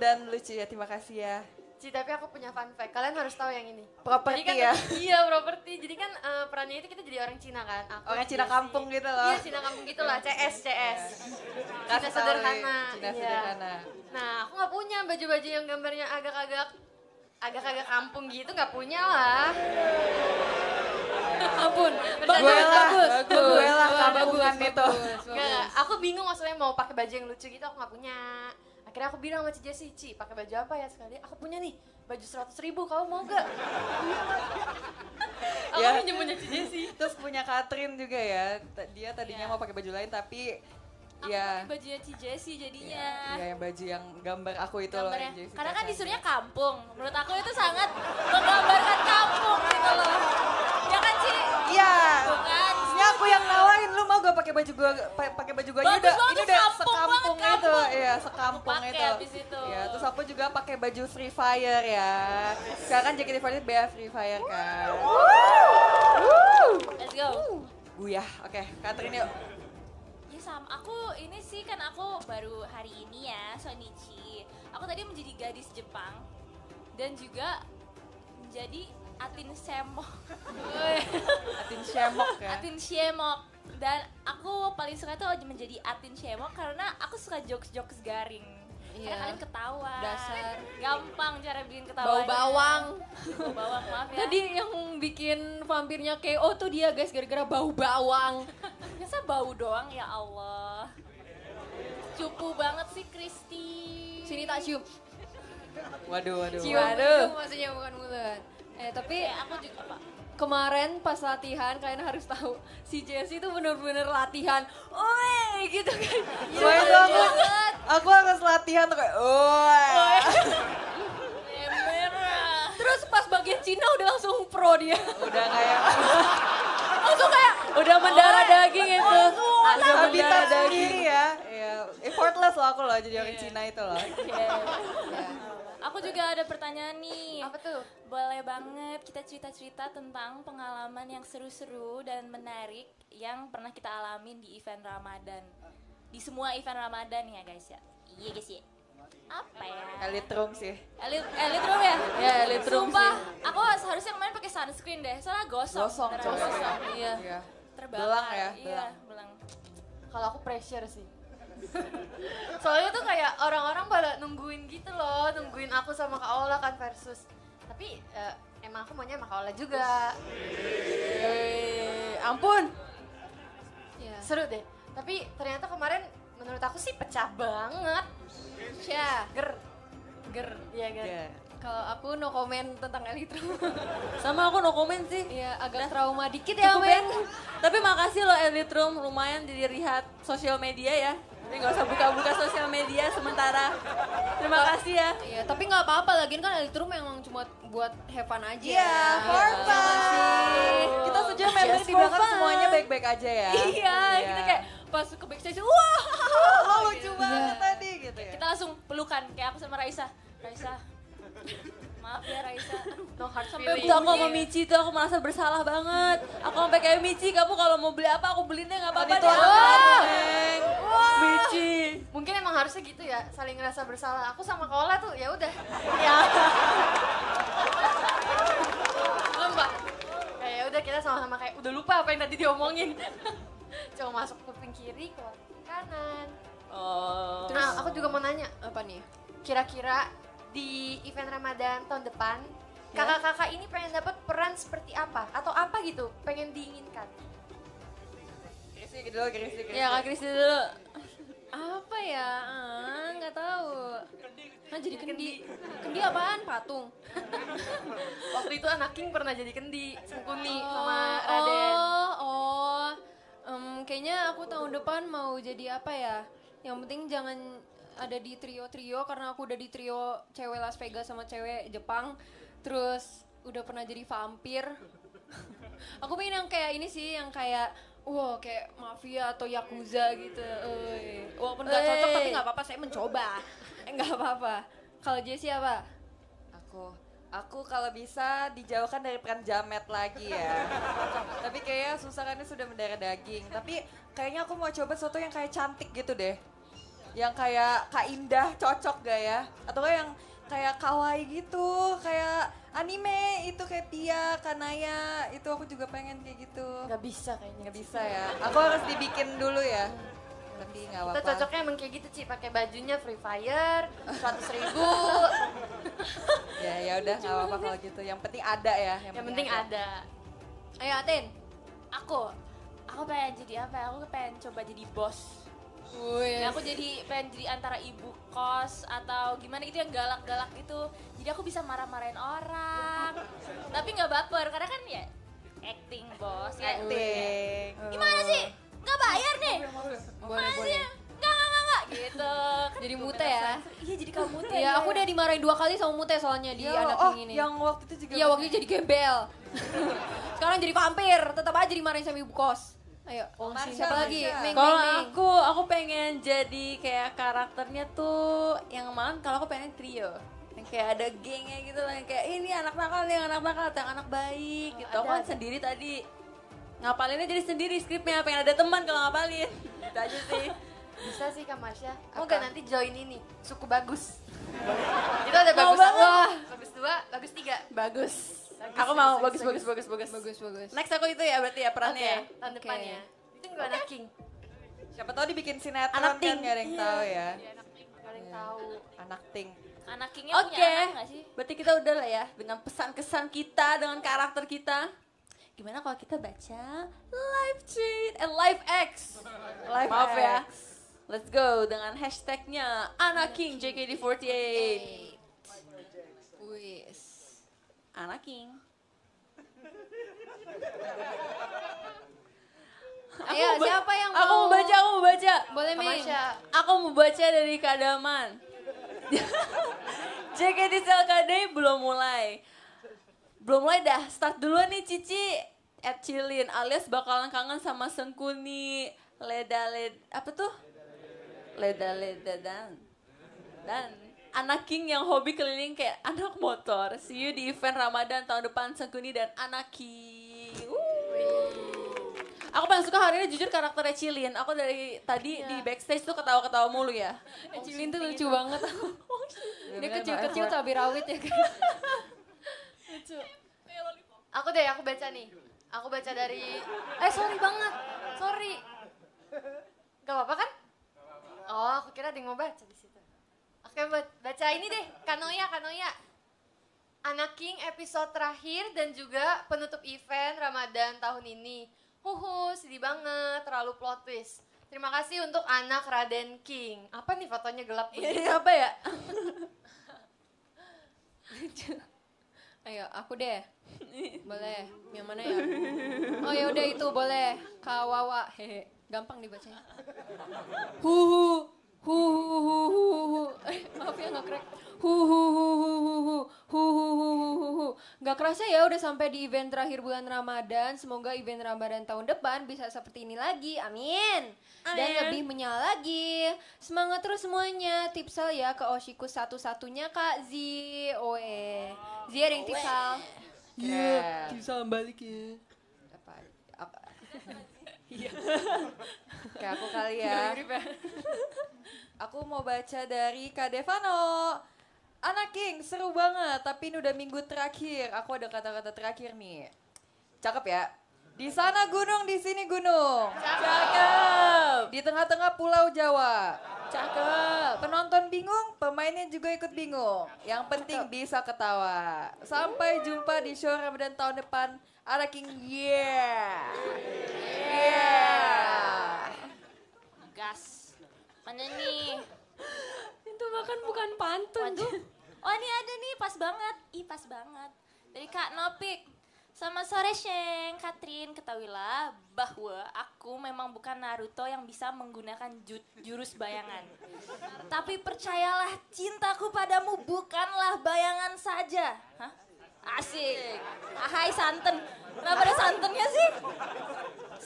dan lucu ya. Terima kasih ya. Tapi aku punya fun fact, kalian harus tahu yang ini. Properti kan, ya? Iya, properti. Jadi kan perannya itu kita jadi orang Cina kan? Aku orang Cina kampung gitu loh. Iya, Cina kampung gitu lah. CS. Cina sederhana. Cina sederhana. Nah, aku gak punya baju-baju yang gambarnya agak-agak kampung gitu, gak punya lah. Ampun, bagus. Kabungan itu. Gak, aku bingung maksudnya mau pakai baju yang lucu gitu, aku gak punya. Akhirnya aku bilang sama Ci Jessi, Ci pakai baju apa ya sekali? Aku punya nih, baju 100.000, kamu mau gak? Aku punya Ci Jessi. Terus punya Katrin juga ya, dia tadinya mau pakai baju lain tapi ya. Aku bajunya Ci Jessi jadinya. Iya, baju yang gambar aku itu loh. Karena kan disuruhnya kampung, menurut aku itu sangat menggambarkan kampung gitu loh. Ya kan Ci? Iya. Aku yang nawarin, lu mau gak pakai baju gua juga. Ini udah sekampung itu. Iya, sekampung itu. Ya, terus aku juga pakai baju Free Fire ya. Sekarang kan JKT48 BA Free Fire kan. Let's go. Guyah. Oke, Katrin yuk. Ya sama, aku ini sih kan aku baru hari ini ya, Sonichi. Aku tadi menjadi gadis Jepang dan juga menjadi Atin Syemok dan aku paling suka tuh menjadi Atin Syemok karena aku suka jokes-jokes garing. Iya. Karena kalian ketawa, dasar gampang cara bikin ketawa. Bau bawang, maaf ya. Tadi yang bikin vampirnya KO tuh dia guys gara-gara bau bawang. Biasa bau doang ya Allah. Cupu banget sih Christy. Sini tak cium. Waduh. Cium maksudnya bukan mulut. Tapi aku juga apa? Kemarin pas latihan kalian harus tahu si Jessi itu bener-bener latihan, oi gitu kan. Soalnya aku harus latihan tuh kayak oi. Terus pas bagian Cina udah langsung pro dia. Udah kayak langsung kayak udah mendarah daging itu. Udah mendarah daging ya. Iya, effortless loh aku loh jadi orang Cina itu loh. Aku juga ada pertanyaan nih. Apa tuh? Boleh banget kita cerita-cerita tentang pengalaman yang seru-seru dan menarik yang pernah kita alamin di event Ramadhan. Di semua event Ramadhan ya guys ya. Iya guys ya. Apa ya? Elitrum sih. Elitrum ya? Ya elitrum sih. Sumpah, aku harusnya kemarin pakai sunscreen deh, soalnya gosong. Iya. Terbakar. Belang ya? Iya, belang. Kalau aku pressure sih. Soalnya tuh kayak orang-orang pada nungguin gitu loh, nungguin aku sama Kak Ola kan versus. Tapi emang aku maunya sama Kak Ola juga. Ampun. Ya. Seru deh. Tapi ternyata kemarin menurut aku sih pecah banget. Ya, ger. Iya, ger. Yeah. Kalau aku no comment tentang Elitrum. Sama aku no comment sih. Iya, agak trauma dikit ya, men. Tapi makasih loh Elitrum, lumayan dilihat sosial media ya. Tapi nggak usah buka-buka sosial media sementara. Terima kasih ya. Iya, tapi nggak apa-apa, lagian kan Elitrum memang cuma buat have fun aja. Iya, for fun. Kita saja member di belakang semuanya baik-baik aja ya. Iya, kita kayak pas ke backstage, wah lucu banget tadi gitu ya. Kita langsung pelukan, kayak aku sama Raisa. Maaf ya Raisa. No hard feeling. Waktu aku sama Michi tuh aku merasa bersalah banget. Aku sampai kayak Michi, kamu kalau mau beli apa aku beliin deh, nggak apa-apa deh. Wow. Michi. Mungkin emang harusnya gitu ya, saling ngerasa bersalah. Aku sama Kola tuh ya udah. Ya. Belum Pak. Ya udah kita sama-sama kayak udah lupa apa yang tadi diomongin. Coba masuk kuping kiri, keluar kuping kanan. Oh. Terus nah, aku juga mau nanya apa nih? Kira-kira di event Ramadhan tahun depan, kakak-kakak ini pengen dapat peran seperti apa? Atau apa gitu, pengen diinginkan? Christy dulu. Ya, Kak Christy dulu. Apa ya? Nggak tahu. Nah, jadi kendi. Kendi apaan? Patung. Waktu itu Anak King pernah jadi kendi, Sungkuni sama Raden. Kayaknya aku tahun depan mau jadi apa ya? Yang penting jangan ada di trio-trio, karena aku udah di trio cewek Las Vegas sama cewek Jepang. Terus udah pernah jadi vampir. Aku pengen yang kayak ini sih, yang kayak wow, kayak mafia atau yakuza gitu. Walaupun gak cocok tapi gak apa-apa, saya mencoba. Gak apa-apa. Kalau Jessi apa? Aku kalau bisa dijauhkan dari peran jamet lagi ya. Tapi kayaknya susah karena sudah mendarah daging. Tapi kayaknya aku mau coba sesuatu yang kayak cantik gitu deh. Yang kayak Kak Indah, cocok gak ya? Atau yang kayak kawaii gitu, kayak anime itu kayak Tia, Kanaya, itu aku juga pengen kayak gitu. Gak bisa kayaknya. Gak bisa ya, aku harus dibikin dulu ya. Tapi gak apa-apa. Kita cocoknya emang kayak gitu Ci, pakai bajunya Free Fire, 100.000. Ya udah gak apa-apa kalau gitu, yang penting ada ya. Yang penting ada. Ayo Atin. Aku pengen jadi apa ya, aku pengen coba jadi bos. Nah, aku jadi pengen jadi antara ibu kos atau gimana gitu yang galak-galak gitu. Jadi aku bisa marah-marahin orang, tapi gak baper karena kan ya acting bos. Acting. Ya. Gimana sih? Gak bayar nih? Boleh. Gak gitu. Kan jadi Mute ya? Iya jadi kamu Mute. Iya aku udah dimarahin 2 kali sama Mute soalnya di Anak King ini. Yang waktu itu juga. Iya waktu itu jadi gembel. Sekarang jadi vampir, tetap aja dimarahin sama ibu kos. Ayo, siapa lagi? Kalau aku pengen jadi kayak karakternya tuh yang malam. Kalau aku pengen trio, yang kayak ada gengnya gitu lah, yang kayak ini anak nakal, yang anak nakal, yang anak baik gitu. Aku kan sendiri tadi ngapalinnya jadi sendiri skripnya, pengen ada teman kalau ngapalin. Gitu aja sih. Bisa sih Kak Masya. Mau gak nanti join ini, Suku Bagus. Itu ada bagus 1, bagus 2, bagus 3. Bagus. Aku mau bagus. Next aku itu ya berarti ya perannya ya. Tahun depannya. Itu gue Anak King. Siapa tahu dibikin sinetron kan gak ada yang tahu ya. Anak King. Anak Kingnya punya anak gak sih? Berarti kita udah lah ya dengan pesan-kesan kita, dengan karakter kita. Gimana kalau kita baca live tweet and live X. Maaf ya. Let's go dengan hashtagnya Anak King JKT48. Wih. Anak King. Ayo siapa yang mau? Aku mau baca. Boleh Min. Aku mau baca dari Kadaman. JKT Selkade belum mulai dah. Start duluan nih Cici. At Cilin alias bakalan kangen sama Sengkuni. Leda dan Anak King yang hobi keliling kayak anak motor. See you di event Ramadhan tahun depan, Sengkuni dan Anak King. Aku paling suka hari ini jujur karakternya Cilin. Aku dari tadi di backstage tuh ketawa-ketawa mulu ya. Cilin tuh lucu banget. Dia kecil-kecil cabai rawit ya kan. Lucu. Aku baca nih. Aku baca dari... sorry banget. Sorry. Gak apa-apa kan? Oh, aku kira ada yang mau baca di situ. Oke, baca ini deh, Kanoya. Anak King episode terakhir dan juga penutup event Ramadhan tahun ini. Sedih banget, terlalu plot twist. Terima kasih untuk anak Raden King. Apa nih fotonya gelap? Iya, apa ya? Ayo, aku deh. Boleh, yang mana ya? Oh ya udah itu boleh. Kawawa, hehe. Gampang dibacanya. Maaf ya nggak crack. Nggak kerasa ya udah sampai di event terakhir bulan Ramadhan. Semoga event Ramadhan tahun depan bisa seperti ini lagi, amin. Dan lebih menyala lagi. Semangat terus semuanya. Tipsel ya ke Oshiku satu-satunya Kak Zee. Zee ada yang tiksal. Iya, tiksal balik ya. Apa? Apa? Iya. Kayak aku kali ya. Aku mau baca dari Kak Devano. Anak King, seru banget, tapi ini udah minggu terakhir. Aku ada kata-kata terakhir nih. Cakep ya? Di sana gunung, di sini gunung. Cakep. Di tengah-tengah pulau Jawa. Cakep. Penonton bingung, pemainnya juga ikut bingung. Yang penting bisa ketawa. Sampai jumpa di show Ramadhan tahun depan. Anak King, yeah. Yeah. Gas. Mana nih? Itu bahkan bukan pantun. Waduh. Oh ini ada nih, pas banget. Ih pas banget. Dari Kak Nopik. Selamat sore Sheng, Katrin. Ketahuilah bahwa aku memang bukan Naruto yang bisa menggunakan jurus bayangan. Tapi percayalah cintaku padamu bukanlah bayangan saja. Hah? Asik. Ahai santen. Kenapa ada santennya sih?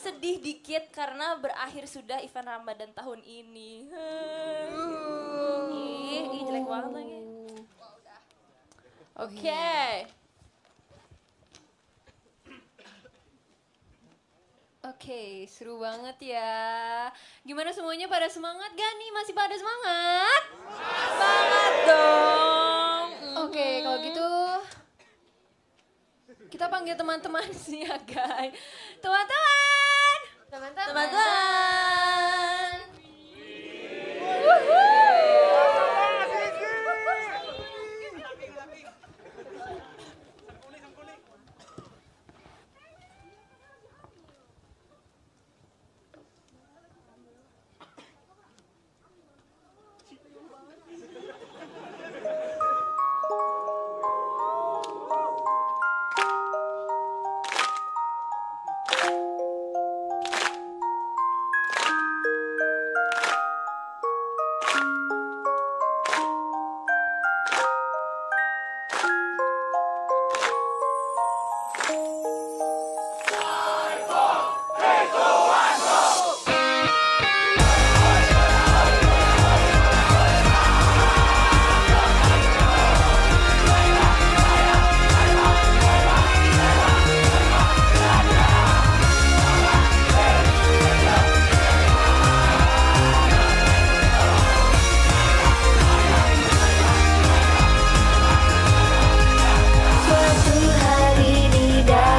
Sedih dikit karena berakhir sudah event Ramadhan tahun ini. Ih, jelek banget lagi. Oke. Oke, seru banget ya. Gimana semuanya pada semangat gak nih? Masih pada semangat? Semangat dong. Oke, kalau gitu kita panggil teman-teman siagai. Teman-teman! Teman-teman! Teman-teman! Suatu hari di dalam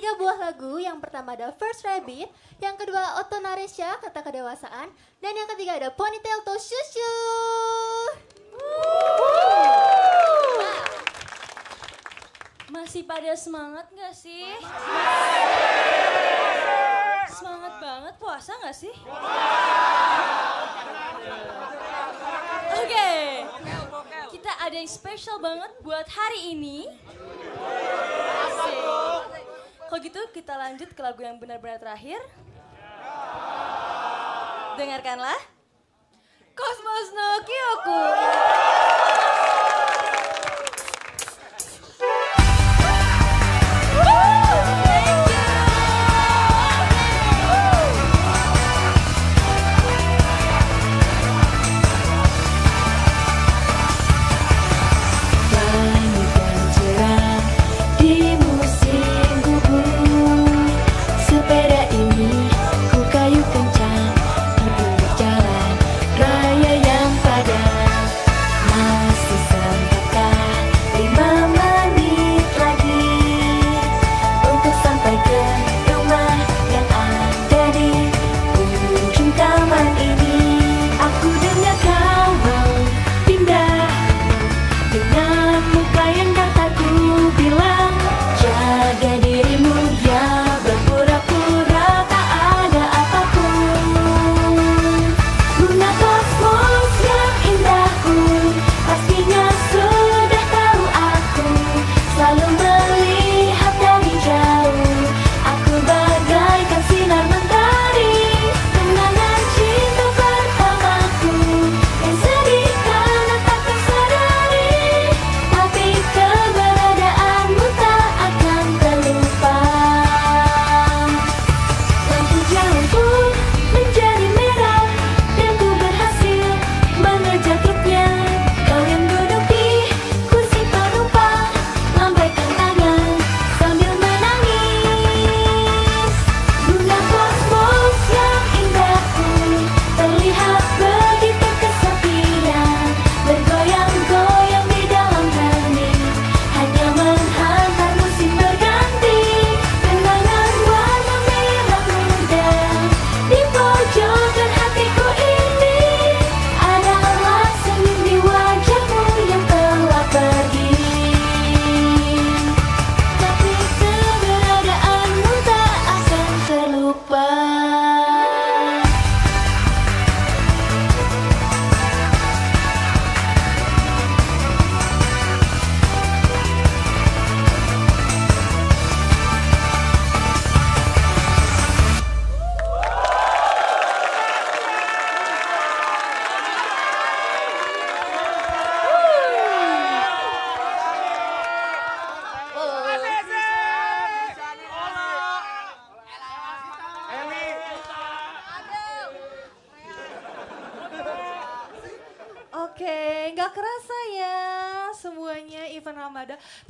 tiga buah lagu. Yang pertama ada First Rabbit, yang kedua Otonaresha, Kata Kedewasaan, dan yang ketiga ada Ponytail to Shushu. Nah, masih pada semangat gak sih? Semangat banget, puasa gak sih? Oke, kita ada yang spesial banget buat hari ini. Kalau gitu kita lanjut ke lagu yang benar-benar terakhir. Dengarkanlah Cosmos no Kyoku.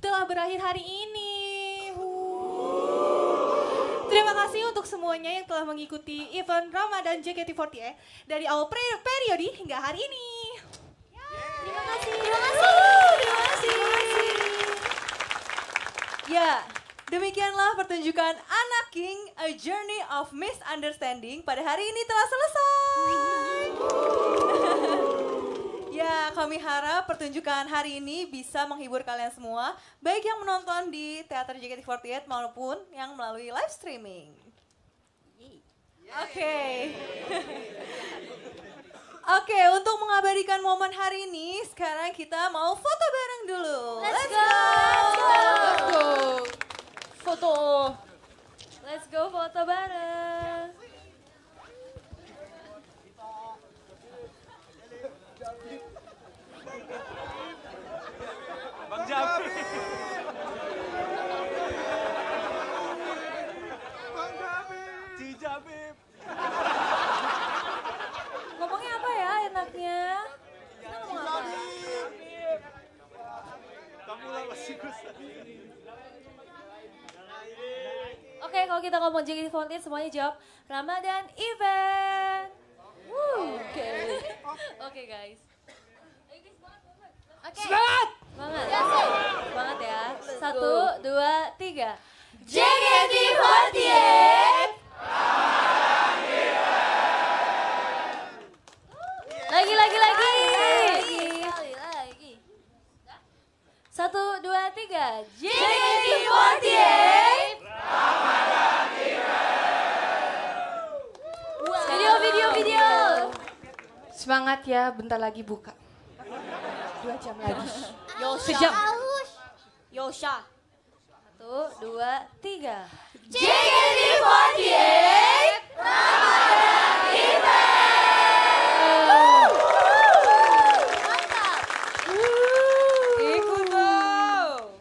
Telah berakhir hari ini. Terima kasih untuk semuanya yang telah mengikuti event Ramadhan JKT48 dari awal periode hingga hari ini. Terima kasih. Terima kasih. Terima kasih. Ya, demikianlah pertunjukan Anak King A Journey of Misunderstanding pada hari ini telah selesai. Ya, kami harap pertunjukan hari ini bisa menghibur kalian semua, baik yang menonton di Teater JKT48 maupun yang melalui live streaming. Oke, untuk mengabadikan momen hari ini, sekarang kita mau foto bareng dulu. Let's go. Foto. Let's go foto bareng. Bang Jabi. Bang Jabi. Ci Jabi. Ngomongnya apa ya enaknya? Kita ngomong apa? Kamu lah masih kusah. Oke, kalau kita ngomong JKT48 semuanya jawab Ramadan event. Oke guys. Semangat! Banget ya. 1, 2, 3. JKT48 lagi. 1, 2, 3 JKT48 Ramadhan. Video semangat ya, bentar lagi buka 2 jam lagi. Sejam. Yosha 1, 2, 3 JKT48 Ramadhan Event. Mantap. Ikut dong.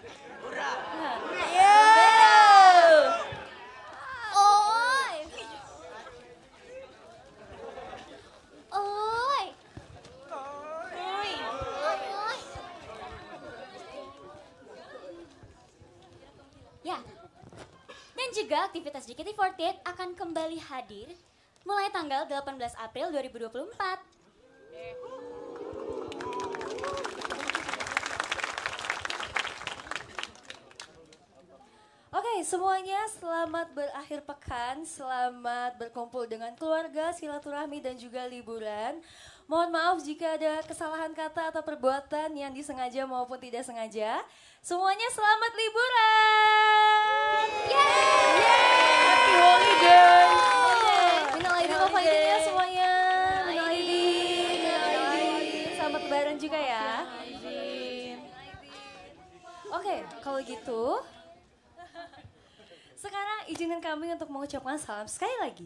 Dan juga aktivitas JKT48 akan kembali hadir mulai tanggal 18 April 2024. Oke, semuanya selamat berakhir pekan, selamat berkumpul dengan keluarga, silaturahmi dan juga liburan. Mohon maaf jika ada kesalahan kata atau perbuatan yang disengaja maupun tidak sengaja. Semuanya selamat liburan. Happy holiday. Minal aidin wal faizin ya semuanya. Minal aidin. Selamat lebaran juga ya. Oke, kalau gitu sekarang izinkan kami untuk mengucapkan salam sekali lagi.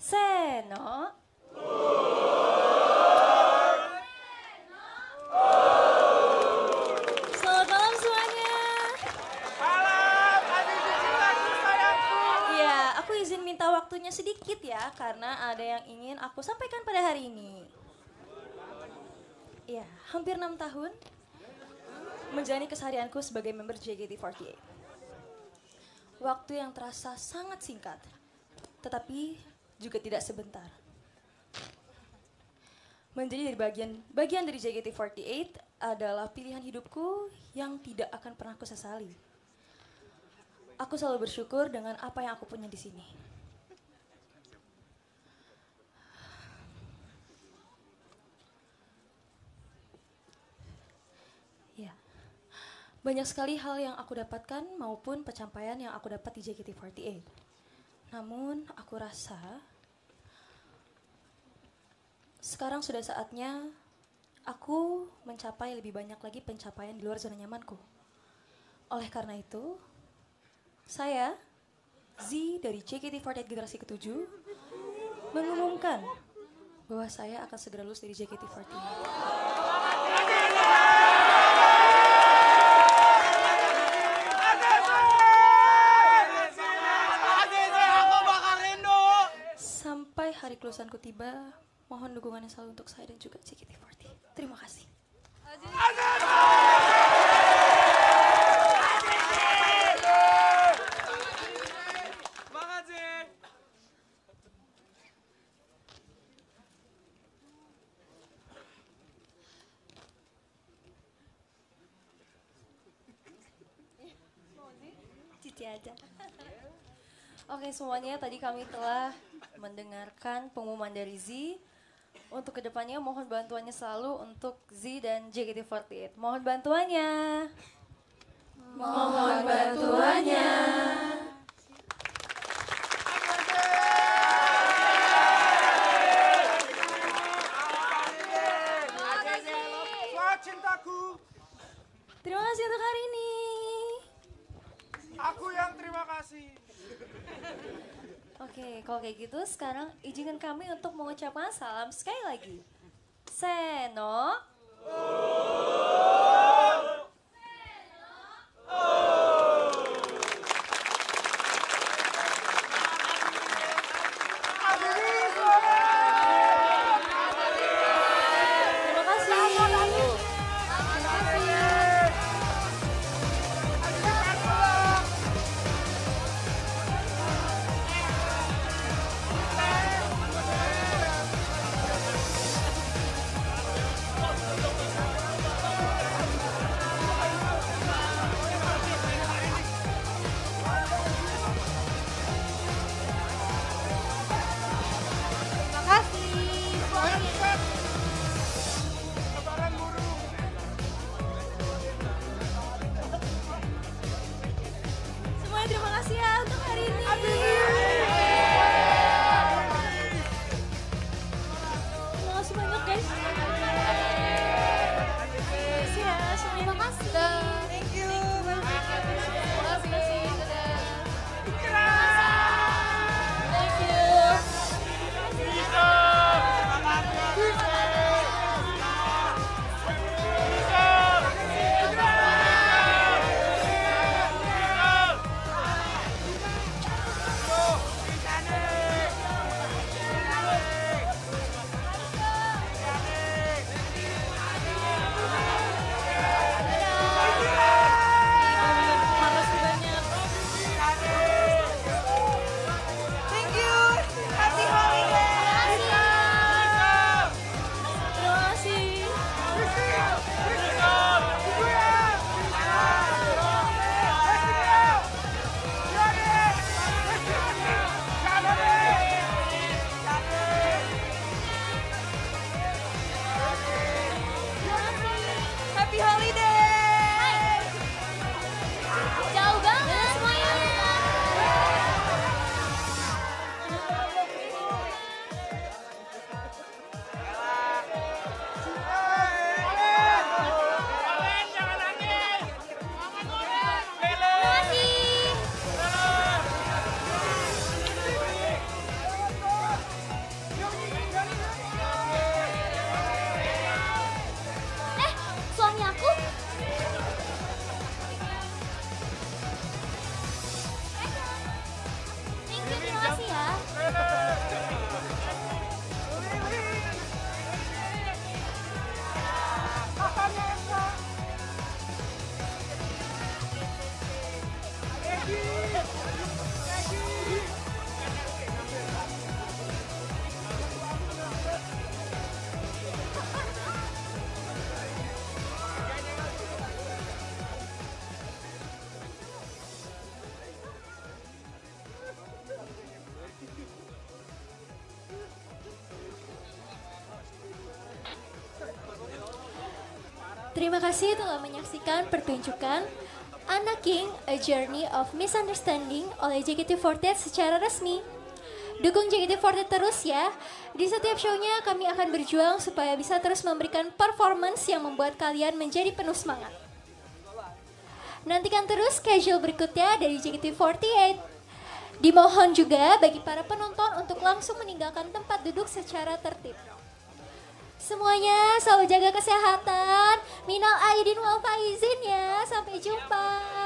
Seno. Selamat malam semuanya. Malam, ada izin lagi sayangku. Ya, aku izin minta waktunya sedikit ya, karena ada yang ingin aku sampaikan pada hari ini. Ya, hampir 6 tahun menjalani keseharianku sebagai member JKT48. Waktu yang terasa sangat singkat, tetapi juga tidak sebentar. Menjadi dari bagian dari JKT48 adalah pilihan hidupku yang tidak akan pernah aku sesali. Aku selalu bersyukur dengan apa yang aku punya di sini. Ya, banyak sekali hal yang aku dapatkan maupun pencapaian yang aku dapat di JKT48. Namun aku rasa sekarang sudah saatnya aku mencapai lebih banyak lagi pencapaian di luar zona nyamanku. Oleh karena itu, saya, Zee dari JKT48 generasi ke-7, mengumumkan bahwa saya akan segera lulus dari JKT48. Sampai hari kelulusanku tiba, mohon dukungannya selalu untuk saya dan juga JKT48. Terima kasih. Cici aja. Oke semuanya, tadi kami telah mendengarkan pengumuman dari Zee. Untuk kedepannya mohon bantuannya selalu untuk Zee dan JKT48. Mohon bantuannya. Mohon bantuannya. Terima kasih untuk hari ini. Aku yang terima kasih. Oke, kalau kayak gitu sekarang izinkan kami untuk mengucapkan salam sekali lagi. Seno. Terima kasih. Terima kasih telah menyaksikan pertunjukan Anak King A Journey of Misunderstanding oleh JKT48 secara resmi. Dukung JKT48 terus ya. Di setiap show-nya kami akan berjuang supaya bisa terus memberikan performance yang membuat kalian menjadi penuh semangat. Nantikan terus schedule berikutnya dari JKT48. Dimohon juga bagi para penonton untuk langsung meninggalkan tempat duduk secara tertib. Semuanya selalu jaga kesehatan. Minal aidin wal faizin ya. Sampai jumpa.